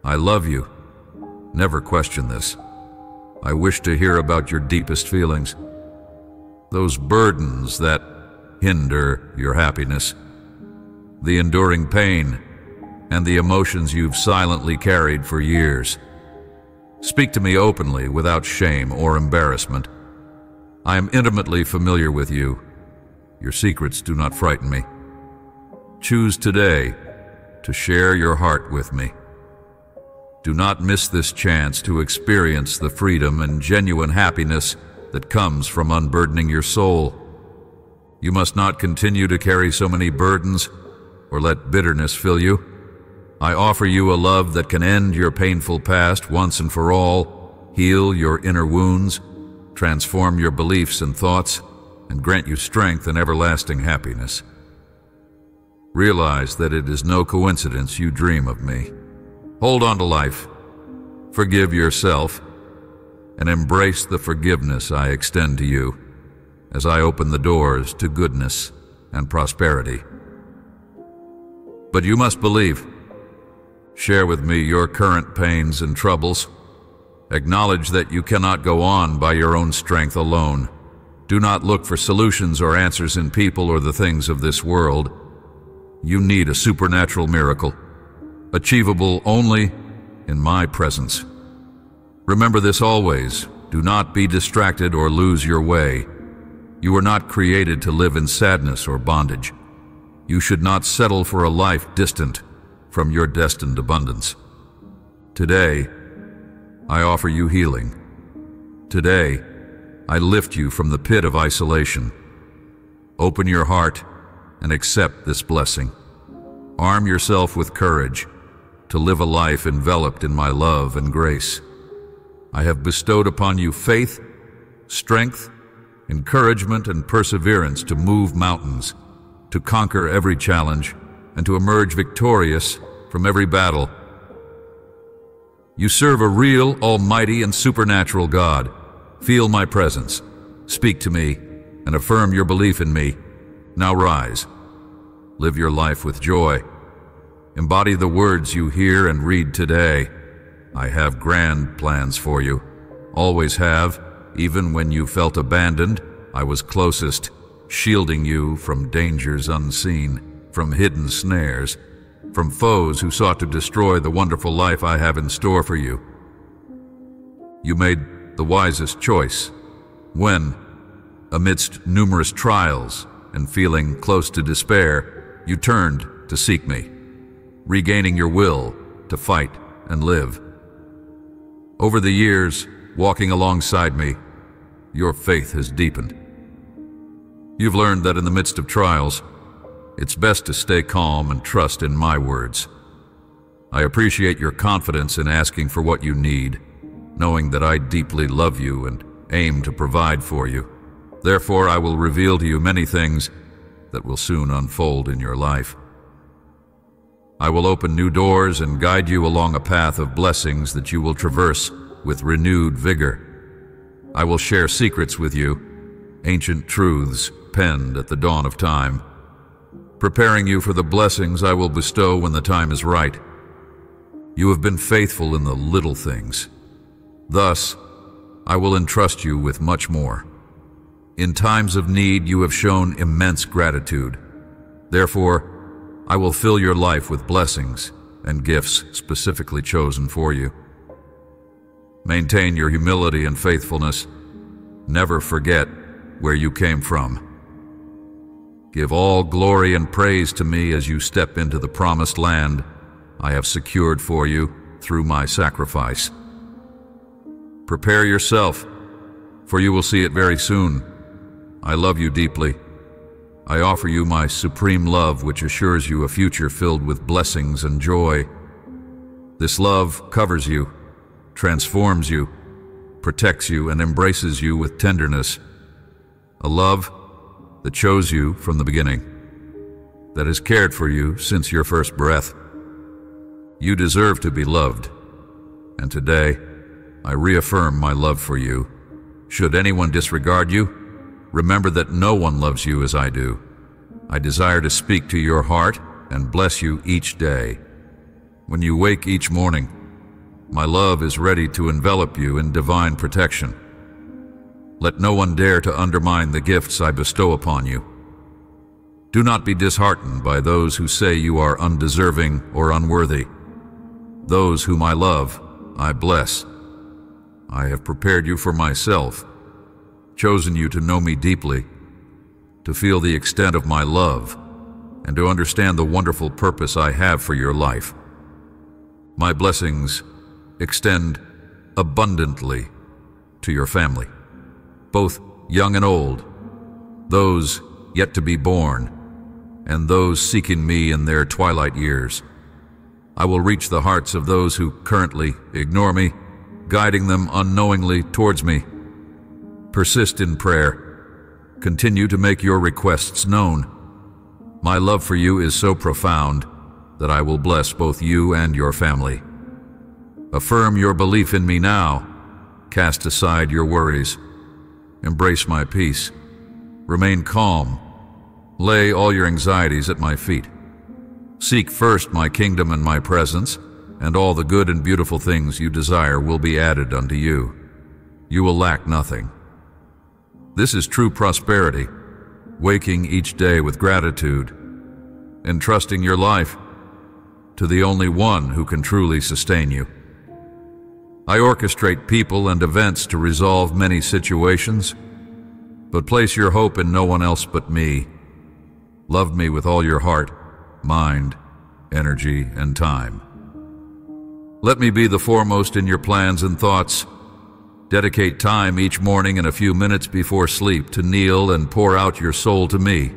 I love you. Never question this. I wish to hear about your deepest feelings, those burdens that hinder your happiness, the enduring pain, and the emotions you've silently carried for years. Speak to me openly, without shame or embarrassment. I am intimately familiar with you. Your secrets do not frighten me. Choose today to share your heart with me. Do not miss this chance to experience the freedom and genuine happiness that comes from unburdening your soul. You must not continue to carry so many burdens or let bitterness fill you. I offer you a love that can end your painful past once and for all, heal your inner wounds, transform your beliefs and thoughts, and grant you strength and everlasting happiness. Realize that it is no coincidence you dream of me. Hold on to life, forgive yourself, and embrace the forgiveness I extend to you as I open the doors to goodness and prosperity. But you must believe. Share with me your current pains and troubles. Acknowledge that you cannot go on by your own strength alone. Do not look for solutions or answers in people or the things of this world. You need a supernatural miracle, achievable only in my presence. Remember this always. Do not be distracted or lose your way. You were not created to live in sadness or bondage. You should not settle for a life distant from your destined abundance. Today, I offer you healing. Today, I lift you from the pit of isolation. Open your heart and accept this blessing. Arm yourself with courage to live a life enveloped in my love and grace. I have bestowed upon you faith, strength, encouragement and perseverance to move mountains, to conquer every challenge, and to emerge victorious from every battle. You serve a real, almighty, and supernatural God. Feel my presence. Speak to me and affirm your belief in me. Now rise. Live your life with joy. Embody the words you hear and read today. I have grand plans for you. Always have. Even when you felt abandoned, I was closest, shielding you from dangers unseen, from hidden snares, from foes who sought to destroy the wonderful life I have in store for you. You made the wisest choice when, amidst numerous trials and feeling close to despair, you turned to seek me, regaining your will to fight and live. Over the years, walking alongside me, your faith has deepened. You've learned that in the midst of trials, it's best to stay calm and trust in my words. I appreciate your confidence in asking for what you need, knowing that I deeply love you and aim to provide for you. Therefore, I will reveal to you many things that will soon unfold in your life. I will open new doors and guide you along a path of blessings that you will traverse with renewed vigor. I will share secrets with you, ancient truths penned at the dawn of time, preparing you for the blessings I will bestow when the time is right. You have been faithful in the little things. Thus, I will entrust you with much more. In times of need, you have shown immense gratitude. Therefore, I will fill your life with blessings and gifts specifically chosen for you. Maintain your humility and faithfulness. Never forget where you came from. Give all glory and praise to me as you step into the promised land I have secured for you through my sacrifice. Prepare yourself, for you will see it very soon. I love you deeply. I offer you my supreme love, which assures you a future filled with blessings and joy. This love covers you, transforms you, protects you, and embraces you with tenderness, a love that chose you from the beginning, that has cared for you since your first breath. You deserve to be loved, and today I reaffirm my love for you. Should anyone disregard you, remember that no one loves you as I do. I desire to speak to your heart and bless you each day. When you wake each morning, my love is ready to envelop you in divine protection. Let no one dare to undermine the gifts I bestow upon you. Do not be disheartened by those who say you are undeserving or unworthy. Those whom I love, I bless. I have prepared you for myself, chosen you to know me deeply, to feel the extent of my love, and to understand the wonderful purpose I have for your life. My blessings extend abundantly to your family, both young and old, those yet to be born, and those seeking me in their twilight years. I will reach the hearts of those who currently ignore me, guiding them unknowingly towards me. Persist in prayer. Continue to make your requests known. My love for you is so profound that I will bless both you and your family. Affirm your belief in me now. Cast aside your worries. Embrace my peace. Remain calm. Lay all your anxieties at my feet. Seek first my kingdom and my presence, and all the good and beautiful things you desire will be added unto you. You will lack nothing. This is true prosperity, waking each day with gratitude, entrusting your life to the only one who can truly sustain you. I orchestrate people and events to resolve many situations, but place your hope in no one else but me. Love me with all your heart, mind, energy, and time. Let me be the foremost in your plans and thoughts. Dedicate time each morning and a few minutes before sleep to kneel and pour out your soul to me.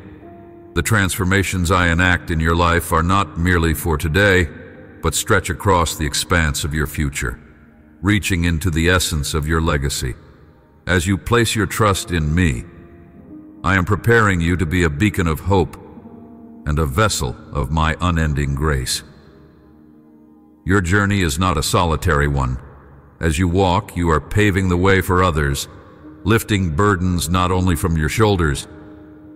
The transformations I enact in your life are not merely for today, but stretch across the expanse of your future, reaching into the essence of your legacy. As you place your trust in me, I am preparing you to be a beacon of hope and a vessel of my unending grace. Your journey is not a solitary one. As you walk, you are paving the way for others, lifting burdens not only from your shoulders,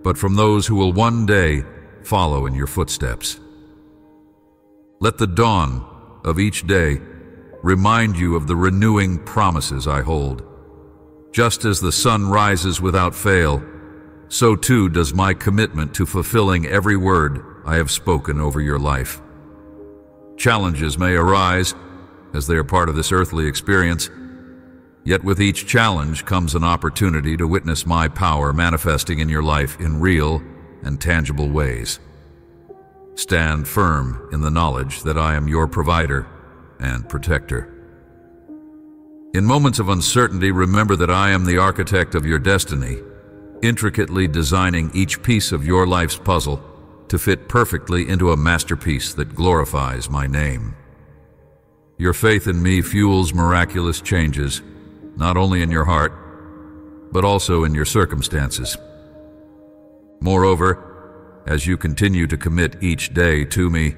but from those who will one day follow in your footsteps. Let the dawn of each day remind you of the renewing promises I hold. Just as the sun rises without fail, so too does my commitment to fulfilling every word I have spoken over your life. Challenges may arise, as they are part of this earthly experience, yet with each challenge comes an opportunity to witness my power manifesting in your life in real and tangible ways. Stand firm in the knowledge that I am your provider and protector. In moments of uncertainty, remember that I am the architect of your destiny, intricately designing each piece of your life's puzzle to fit perfectly into a masterpiece that glorifies my name. Your faith in me fuels miraculous changes, not only in your heart, but also in your circumstances. Moreover, as you continue to commit each day to me,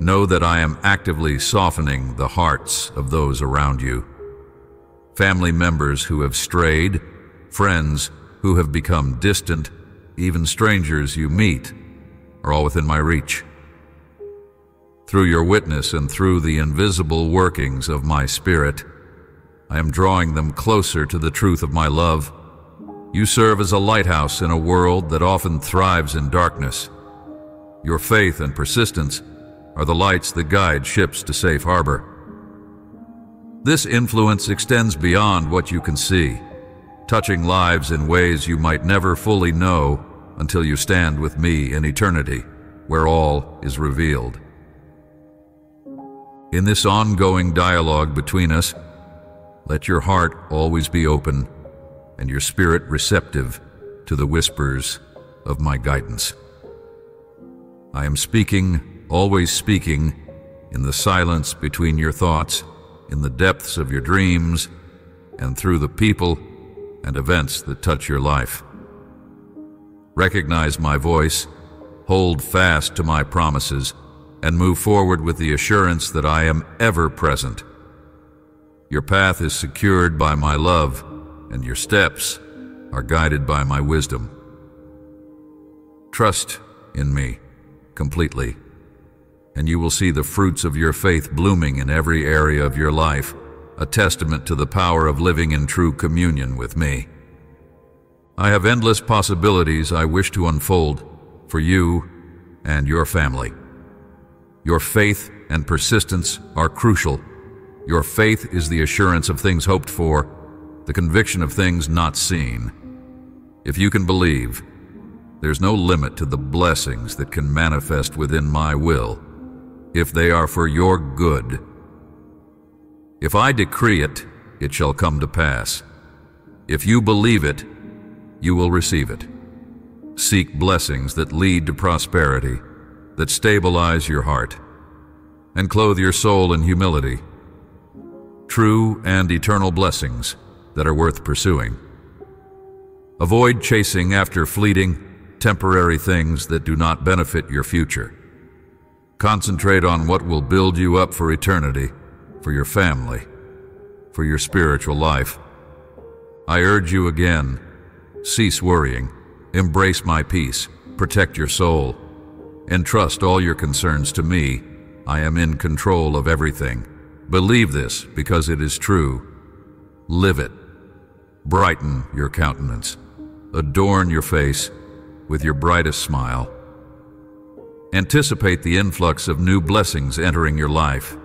know that I am actively softening the hearts of those around you. Family members who have strayed, friends who have become distant, even strangers you meet, are all within my reach. Through your witness and through the invisible workings of my Spirit, I am drawing them closer to the truth of my love. You serve as a lighthouse in a world that often thrives in darkness. Your faith and persistence are the lights that guide ships to safe harbor. This influence extends beyond what you can see, touching lives in ways you might never fully know until you stand with me in eternity, where all is revealed. In this ongoing dialogue between us, let your heart always be open and your spirit receptive to the whispers of my guidance. I am speaking, always speaking, in the silence between your thoughts, in the depths of your dreams, and through the people and events that touch your life. Recognize my voice, hold fast to my promises, and move forward with the assurance that I am ever present. Your path is secured by my love, and your steps are guided by my wisdom. Trust in me completely, and you will see the fruits of your faith blooming in every area of your life, a testament to the power of living in true communion with me. I have endless possibilities I wish to unfold for you and your family. Your faith and persistence are crucial. Your faith is the assurance of things hoped for, the conviction of things not seen. If you can believe, there's no limit to the blessings that can manifest within my will, if they are for your good. If I decree it, it shall come to pass. If you believe it, you will receive it. Seek blessings that lead to prosperity, that stabilize your heart, and clothe your soul in humility. True and eternal blessings that are worth pursuing. Avoid chasing after fleeting, temporary things that do not benefit your future. Concentrate on what will build you up for eternity, for your family, for your spiritual life. I urge you again, cease worrying, embrace my peace, protect your soul, entrust all your concerns to me. I am in control of everything. Believe this because it is true. Live it. Brighten your countenance. Adorn your face with your brightest smile. Anticipate the influx of new blessings entering your life.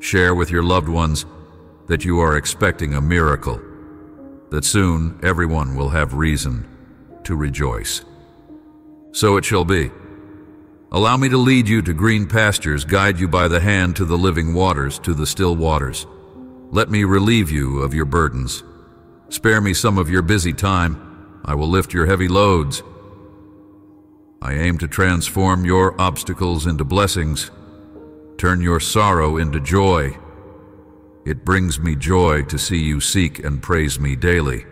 Share with your loved ones that you are expecting a miracle, that soon everyone will have reason to rejoice. So it shall be. Allow me to lead you to green pastures, guide you by the hand to the living waters, to the still waters. Let me relieve you of your burdens. Spare me some of your busy time. I will lift your heavy loads. I aim to transform your obstacles into blessings, turn your sorrow into joy. It brings me joy to see you seek and praise me daily.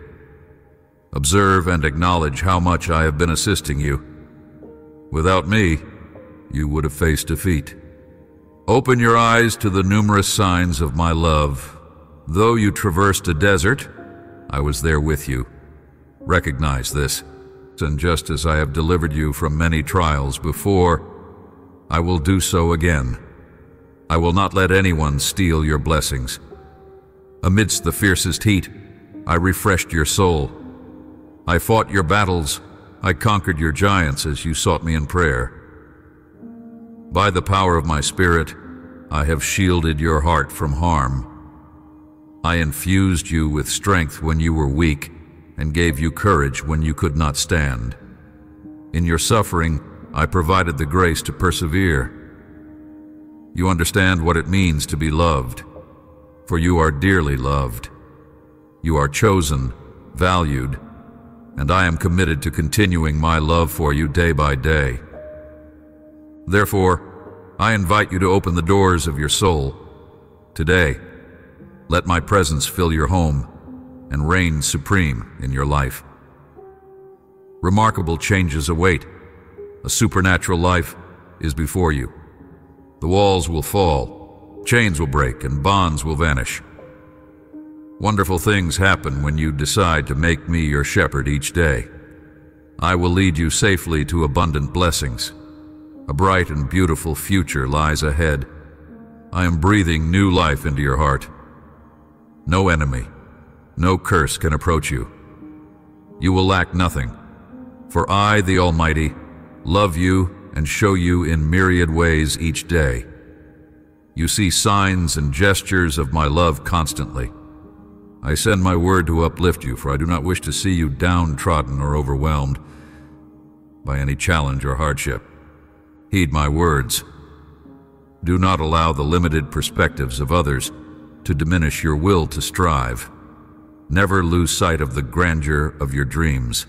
Observe and acknowledge how much I have been assisting you. Without me, you would have faced defeat. Open your eyes to the numerous signs of my love. Though you traversed a desert, I was there with you. Recognize this, and just as I have delivered you from many trials before, I will do so again. I will not let anyone steal your blessings. Amidst the fiercest heat, I refreshed your soul. I fought your battles, I conquered your giants as you sought me in prayer. By the power of my Spirit, I have shielded your heart from harm. I infused you with strength when you were weak and gave you courage when you could not stand. In your suffering, I provided the grace to persevere. You understand what it means to be loved, for you are dearly loved. You are chosen, valued, and I am committed to continuing my love for you day by day. Therefore, I invite you to open the doors of your soul. Today, let my presence fill your home and reign supreme in your life. Remarkable changes await. A supernatural life is before you. The walls will fall, chains will break, and bonds will vanish. Wonderful things happen when you decide to make me your shepherd each day. I will lead you safely to abundant blessings. A bright and beautiful future lies ahead. I am breathing new life into your heart. No enemy, no curse can approach you. You will lack nothing, for I, the Almighty, love you and show you in myriad ways each day. You see signs and gestures of my love constantly. I send my word to uplift you, for I do not wish to see you downtrodden or overwhelmed by any challenge or hardship. Heed my words. Do not allow the limited perspectives of others to diminish your will to strive. Never lose sight of the grandeur of your dreams.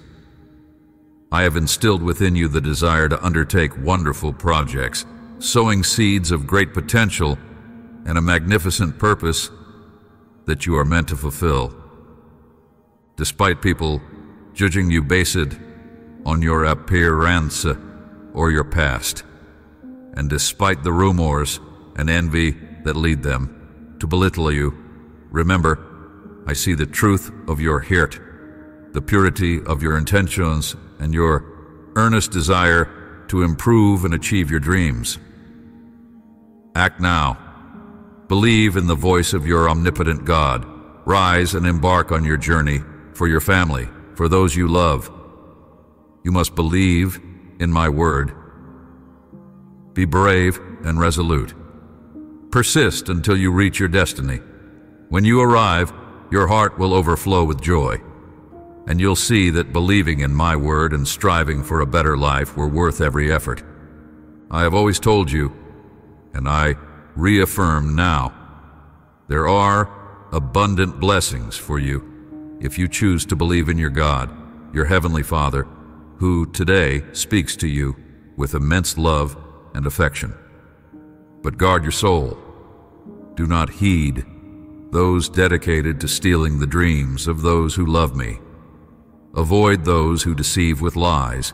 I have instilled within you the desire to undertake wonderful projects, sowing seeds of great potential and a magnificent purpose that you are meant to fulfill. Despite people judging you based on your appearance or your past, and despite the rumors and envy that lead them to belittle you, remember, I see the truth of your heart, the purity of your intentions, and your earnest desire to improve and achieve your dreams. Act now. Believe in the voice of your omnipotent God. Rise and embark on your journey for your family, for those you love. You must believe in my word. Be brave and resolute. Persist until you reach your destiny. When you arrive, your heart will overflow with joy, and you'll see that believing in my word and striving for a better life were worth every effort. I have always told you, and I reaffirm now, there are abundant blessings for you if you choose to believe in your God, your Heavenly Father, who today speaks to you with immense love and affection. But guard your soul. Do not heed those dedicated to stealing the dreams of those who love me. Avoid those who deceive with lies.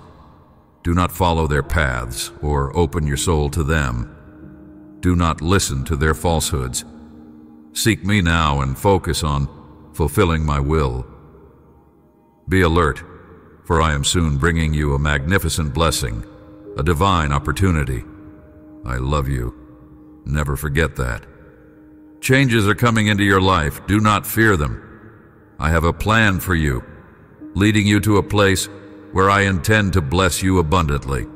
Do not follow their paths or open your soul to them. Do not listen to their falsehoods. Seek me now and focus on fulfilling my will. Be alert, for I am soon bringing you a magnificent blessing, a divine opportunity. I love you. Never forget that. Changes are coming into your life. Do not fear them. I have a plan for you, leading you to a place where I intend to bless you abundantly.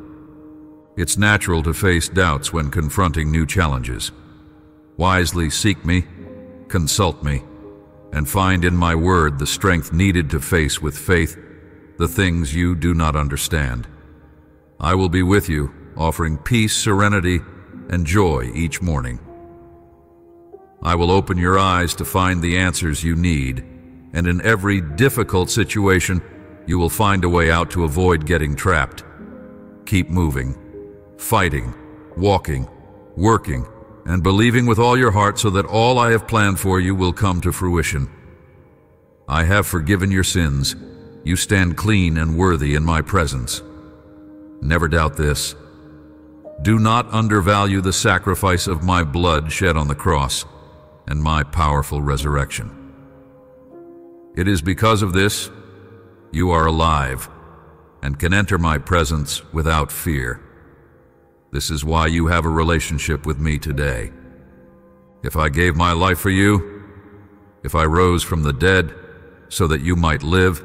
It's natural to face doubts when confronting new challenges. Wisely seek me, consult me, and find in my word the strength needed to face with faith the things you do not understand. I will be with you, offering peace, serenity, and joy each morning. I will open your eyes to find the answers you need, and in every difficult situation, you will find a way out to avoid getting trapped. Keep moving, fighting, walking, working, and believing with all your heart so that all I have planned for you will come to fruition. I have forgiven your sins You stand clean and worthy in my presence. Never doubt this. Do not undervalue the sacrifice of my blood shed on the cross and my powerful resurrection. It is because of this you are alive and can enter my presence without fear. This is why you have a relationship with me today. If I gave my life for you, if I rose from the dead so that you might live,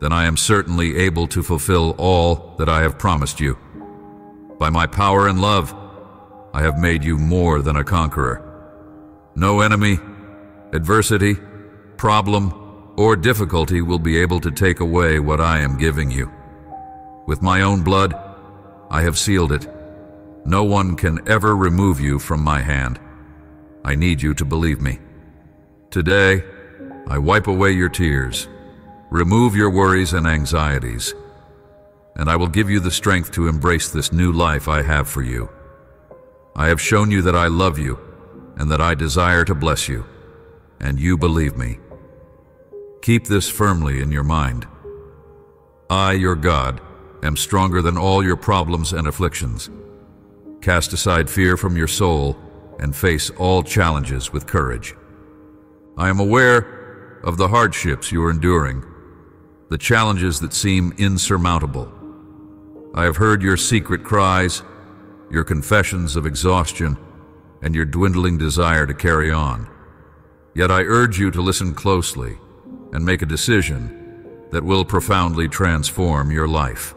then I am certainly able to fulfill all that I have promised you. By my power and love, I have made you more than a conqueror. No enemy, adversity, problem, or difficulty will be able to take away what I am giving you. With my own blood, I have sealed it. No one can ever remove you from my hand. I need you to believe me. Today, I wipe away your tears, remove your worries and anxieties, and I will give you the strength to embrace this new life I have for you. I have shown you that I love you and that I desire to bless you, and you believe me. Keep this firmly in your mind. I, your God, am stronger than all your problems and afflictions. Cast aside fear from your soul and face all challenges with courage. I am aware of the hardships you are enduring, the challenges that seem insurmountable. I have heard your secret cries, your confessions of exhaustion, and your dwindling desire to carry on. Yet I urge you to listen closely and make a decision that will profoundly transform your life.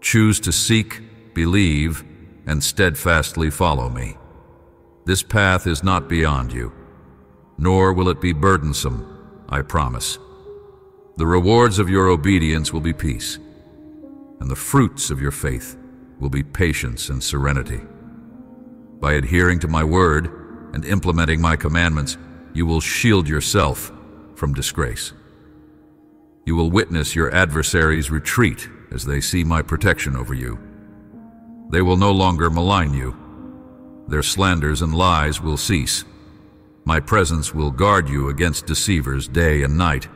Choose to seek, believe, and steadfastly follow me. This path is not beyond you, nor will it be burdensome, I promise. The rewards of your obedience will be peace, and the fruits of your faith will be patience and serenity. By adhering to my word and implementing my commandments, you will shield yourself from disgrace. You will witness your adversaries retreat as they see my protection over you. They will no longer malign you. Their slanders and lies will cease. My presence will guard you against deceivers day and night.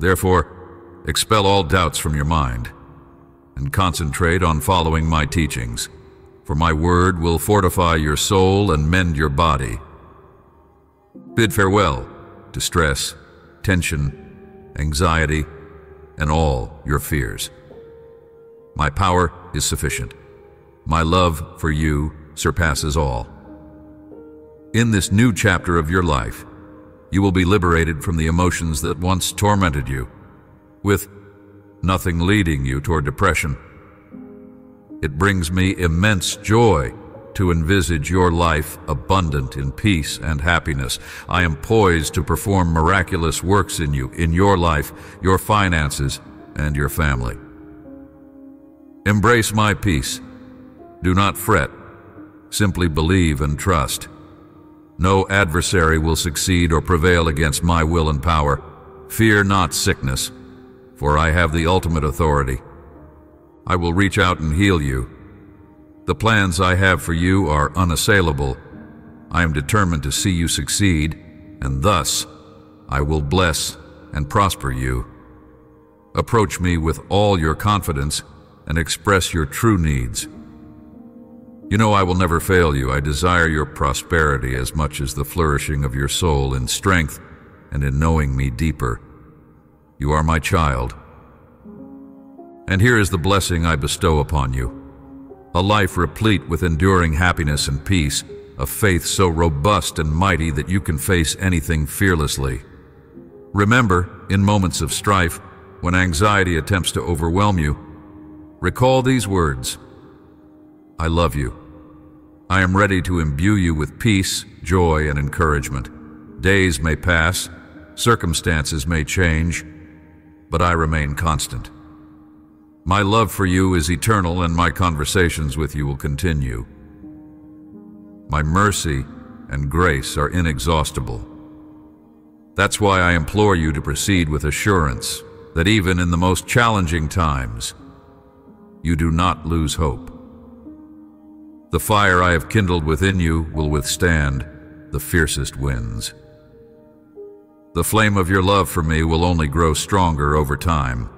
Therefore, expel all doubts from your mind and concentrate on following my teachings, for my word will fortify your soul and mend your body. Bid farewell to stress, tension, anxiety, and all your fears. My power is sufficient. My love for you surpasses all. In this new chapter of your life, you will be liberated from the emotions that once tormented you, with nothing leading you toward depression. It brings me immense joy to envisage your life abundant in peace and happiness. I am poised to perform miraculous works in you, in your life, your finances, and your family. Embrace my peace. Do not fret. Simply believe and trust. No adversary will succeed or prevail against my will and power. Fear not sickness, for I have the ultimate authority. I will reach out and heal you. The plans I have for you are unassailable. I am determined to see you succeed, and thus I will bless and prosper you. Approach me with all your confidence and express your true needs. You know I will never fail you. I desire your prosperity as much as the flourishing of your soul in strength and in knowing me deeper. You are my child. And here is the blessing I bestow upon you: a life replete with enduring happiness and peace, a faith so robust and mighty that you can face anything fearlessly. Remember, in moments of strife, when anxiety attempts to overwhelm you, recall these words: I love you. I am ready to imbue you with peace, joy, and encouragement. Days may pass, circumstances may change, but I remain constant. My love for you is eternal, and my conversations with you will continue. My mercy and grace are inexhaustible. That's why I implore you to proceed with assurance that even in the most challenging times, you do not lose hope. The fire I have kindled within you will withstand the fiercest winds. The flame of your love for me will only grow stronger over time.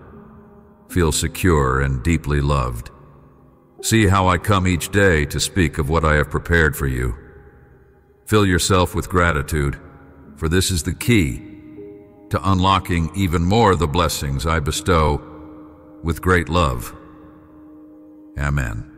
Feel secure and deeply loved. See how I come each day to speak of what I have prepared for you. Fill yourself with gratitude, for this is the key to unlocking even more the blessings I bestow with great love. Amen.